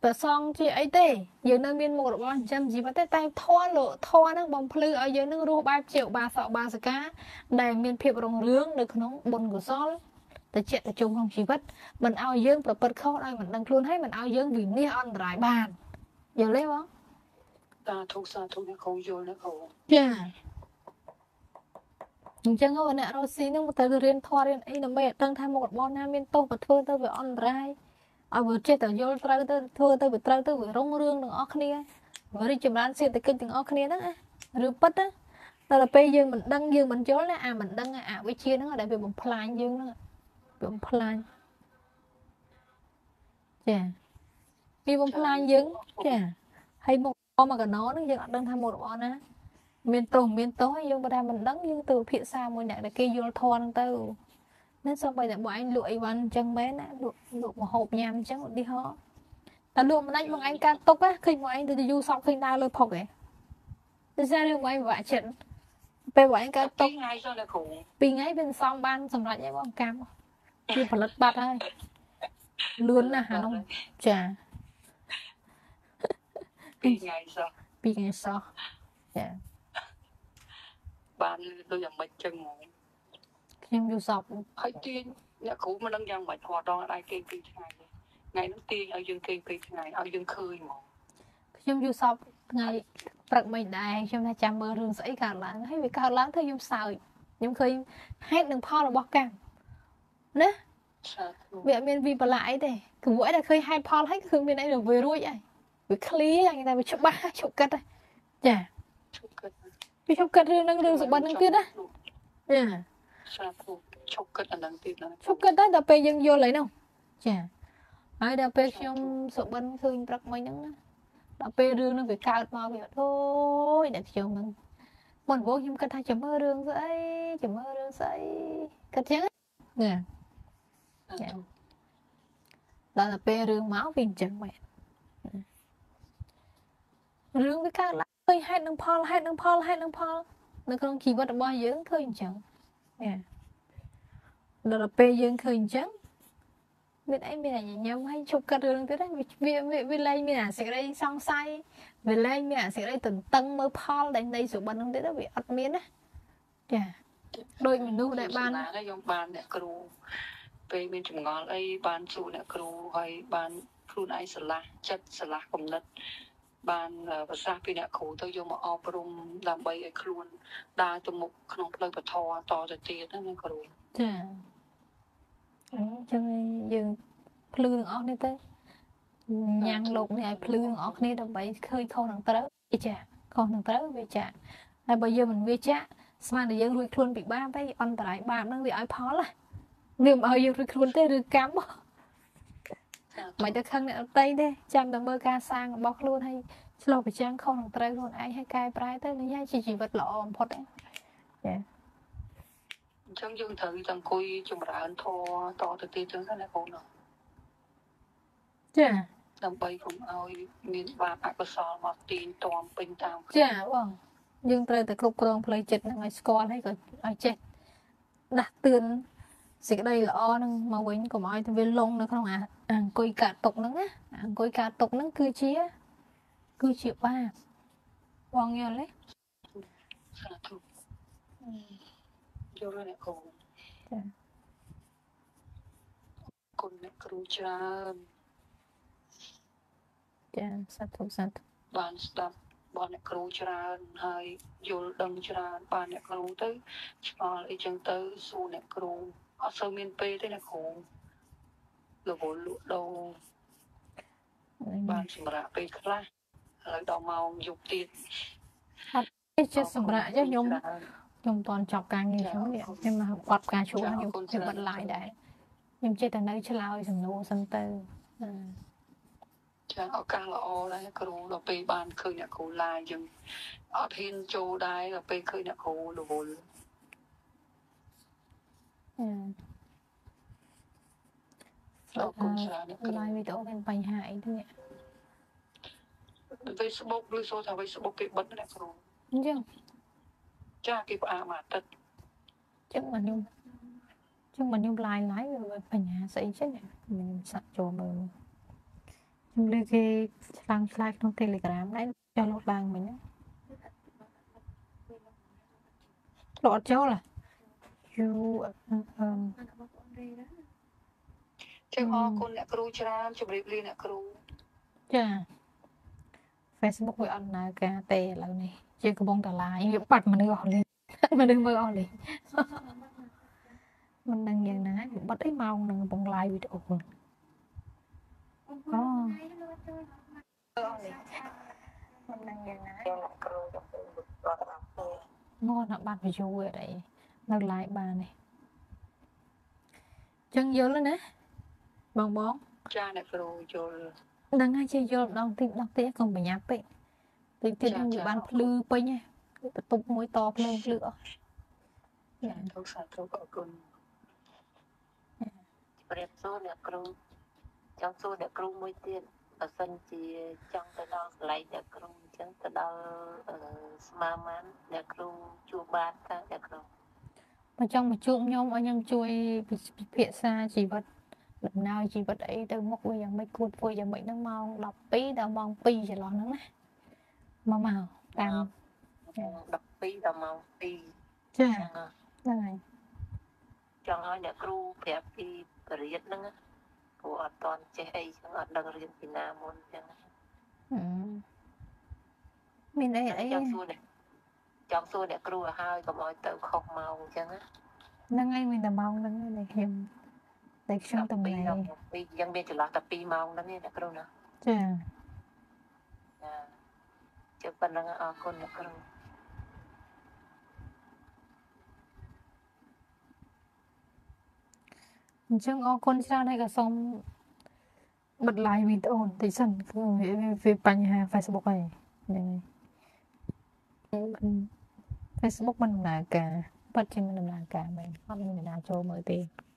Và xong chị ấy thế, giờ nó miên một bọn chăm gì mà tới tay thoa lộ thoa nó bóng phư ở dưới nó rô 3 triệu 3 sọ 3 sọ cá. Đài miên phiệp rồng rướng được nó bồn của xó. Tại chuyện là chung không chỉ vất. Mình ao dương và bật khâu này mình đang luôn hết mình ao dương vì nia on rải bàn. Giờ lấy không? Ta thuộc xa thuộc nó khổ vô nó khổ. Dạ. Nhưng chẳng có vấn đề rô xí nhưng mà ta riêng thoa riêng ấy là mẹ tăng thay một bọn nam miên tô và thương tao về on rải. Ở vừa chết ở vô trao tới thưa tới vừa trao tới vừa rong rương đừng óc nia vừa đi chìm lan xịt tới kinh đừng óc nia đó rượu bớt đó ta là bây giờ mình đăng dương mình chối là à mình đăng à với chia nó đại biểu mình plan dương nó mình plan chả vì mình plan dương chả hay một con mà cả nó giờ đăng tham một con á miền trùng miền tối dương ta mình đăng dương từ phía xa môi nhạc để kia vô thon tới nên xong bây giờ bọn anh lụi bằng chân bé nè, lụi một hộp nhằm chắc đi hó. Ta lụi một anh bằng anh ca tốc á, khi bọn anh từ du xong khi nào lôi phọc ấy. Thế ra đây bọn anh vả trận. Bây bọn anh ca tốc. Bình ấy bên xong ban xong rạch nhé bọn anh cam. Đi vào lật bạt thôi. Lươn là hả nông trà. Bình ngày sau. Bạn tôi dầm bạch chân ngủ. Nhưng dù sọc hãy tiên nhà cũ mà đang giang mạch hòa đo ở đây kênh kênh này ngày nó tiên ở dương kênh kênh này ở dương khơi mà nhưng dù sọc ngày bật mình đây chúng ta chạm mơ rừng sấy cả lãng hay vì cả lãng thôi dùng sao nhưng khi hết đừng pho là bó càng nè vậy miền vi bà lại đây cứ mỗi là khơi hai pho hết cứ miền này được về ruồi vậy vì khli là người ta bị chụp ba chụp cắt đây dạ vì chụp cắt rừng đang rừng sụp bắn đang kia đấy dạ chúc cất ở đằng tiền chúc cất đó đập dân vô lại đâu chả ai đập trong sổ bắn thương bạc mấy nhẫn đập rương nó phải cao màu vậy thôi để chiều mình bọn vô nhưng cất hai chấm mơ rương dậy chấm mơ rương dậy cất chứ nè đó là pe rương máu bình chẳng mẹ rương với cao lại hai nâng pol hai nâng pol hai nâng pol nó không chỉ vật bao nhiêu thôi chẳng nè đó là pe dương khơi trắng bên ấy bên này nhau hay chụp cà rương tới đấy vì lấy mình à sẽ đây sang say vì lấy mình à sẽ đây tận tân mơ pol đánh đây số bắn tới đó bị ắt miến á đôi mình nuôi đại ban á cái dòng ban này kêu pe bên chủng ngón ấy ban chủ này kêu hay ban kêu này sờ lá chất sờ lá cầm đất ban vật ra pin này khổ tôi dùng mà ao bơm làm bay cái kêu đa trong một không lời bật thò to từ tiền đó nên kêu chà, cho nên dừng phun óc này tới nhang lục này phun óc này đầm bấy khơi khâu thằng tớ bị chà, khâu thằng tớ bị chà, là bây giờ mình bị chà, mà để dừng rồi phun bị ba với on tại ba nó bị ỏi phó là, nhưng mà dừng rồi phun tới được cắm, mày tới khăn này tay đây, chạm tầm bơ ca sang bóc luôn hay, lo bị chăng khâu thằng tớ luôn ai hay cài prai tới này hay chỉ vật lọ phật đấy. Chẳng dương thử chẳng cùi chung ra ấn thô to thực tế chẳng ra lại khổ nữa. Chà. Đồng bây cũng ơi miễn ba bạc bà xò mọt tin toàn bình tàu. Chà vâng. Nhưng trời ta cục cồn play chịch nâng ai score hay ai chết. Đặt tươn. Sẽ đây là o nâng mà quýnh của mọi viên lông nữa không ạ. Ăn cùi cả tục nâng á. Ăn cùi cả tục nâng cư chí á. Cư chí ba. Vâng nhiều lấy. Dạ thục. Vô rồi nè cô. Cô nè cô chán. Chán, sát thúc. Bạn sắp bọn nè cừu tràn hay dồn đằng tràn bàn nè cừu tới mà lại chẳng tới xu nè cừu ở sau miền tây thế nè cừu rồi bộ lụa đầu bàn sầm rạ bê khla lại đầu màu dục tiền chết sầm rạ chứ nhung toàn chọc càng như thế vậy nhưng mà quạt cà chua nhung thì vẫn lại đấy nhưng chết tận đây chết lao thì sầm lúa sầm tư chẳng ở càng là o đấy các đồ là pe bàn khơi nhà cổ lai nhưng ở thiên châu đai là pe khơi nhà cổ đồ vốn ở cùng xã này lai với tổ bên bành hải thế nhỉ Facebook lưu số thằng Facebook cái bấn này các đồ chứ cha cái à mà tật chứ mình nhung lai lái rồi bành hải sẽ chết nhỉ mình sạch cho mình lưu cái trang slide trong Telegram đấy cho nó bằng mình á lọt chỗ là you chứ họ con nè kêu chán chụp review nè kêu chà Facebook với anh là cái tè là này chứ cái bông tà lá như bật mình gọi lên mình đừng mơ gọi lên mình đang nhìn này cũng bắt ấy mau đừng bông like video của oh. Ngon hả bạn phải vui ở đây ngược lại bà này chân vô lên đấy bong bóng đang ngay chơi vô đọc tiếng không phải nháp ấy tiếng tiếng như bạn lư bấy nhé tụt mũi to lên lửa trong số đã kêu mối tiền ở sân chỉ trong cái đó lấy đã kêu chẳng cái đó smartman đã kêu chua bát ta đã kêu mà trong một chuông nhom anh em chui phía xa chỉ vật lần nào chỉ vật ấy từ mốc bây giờ mấy cuốn bây giờ mấy nó mau đọc pi đào mong pi chỉ lo nữa này màu màu tam đọc pi đào mong pi chưa là này chẳng nói đã kêu phải pi riết nữa của toàn chế ấy ở đằng riêng Việt Nam muốn chẳng mình đây ấy trong xưa để kêu hai còn mọi tự không màu chẳng á năng ấy mình tầm mong năng ấy này hiểm để trong tầm này dân bên chỉ là tập pi mong năng ấy để kêu nữa chứ phần năng ở con để kêu chương ô con sao đây cả xong bật lại mình ổn thấy sẵn về bánh hà Facebook này Facebook mình là cả bật trên mình làm cả mình không mình là cho mới tiền.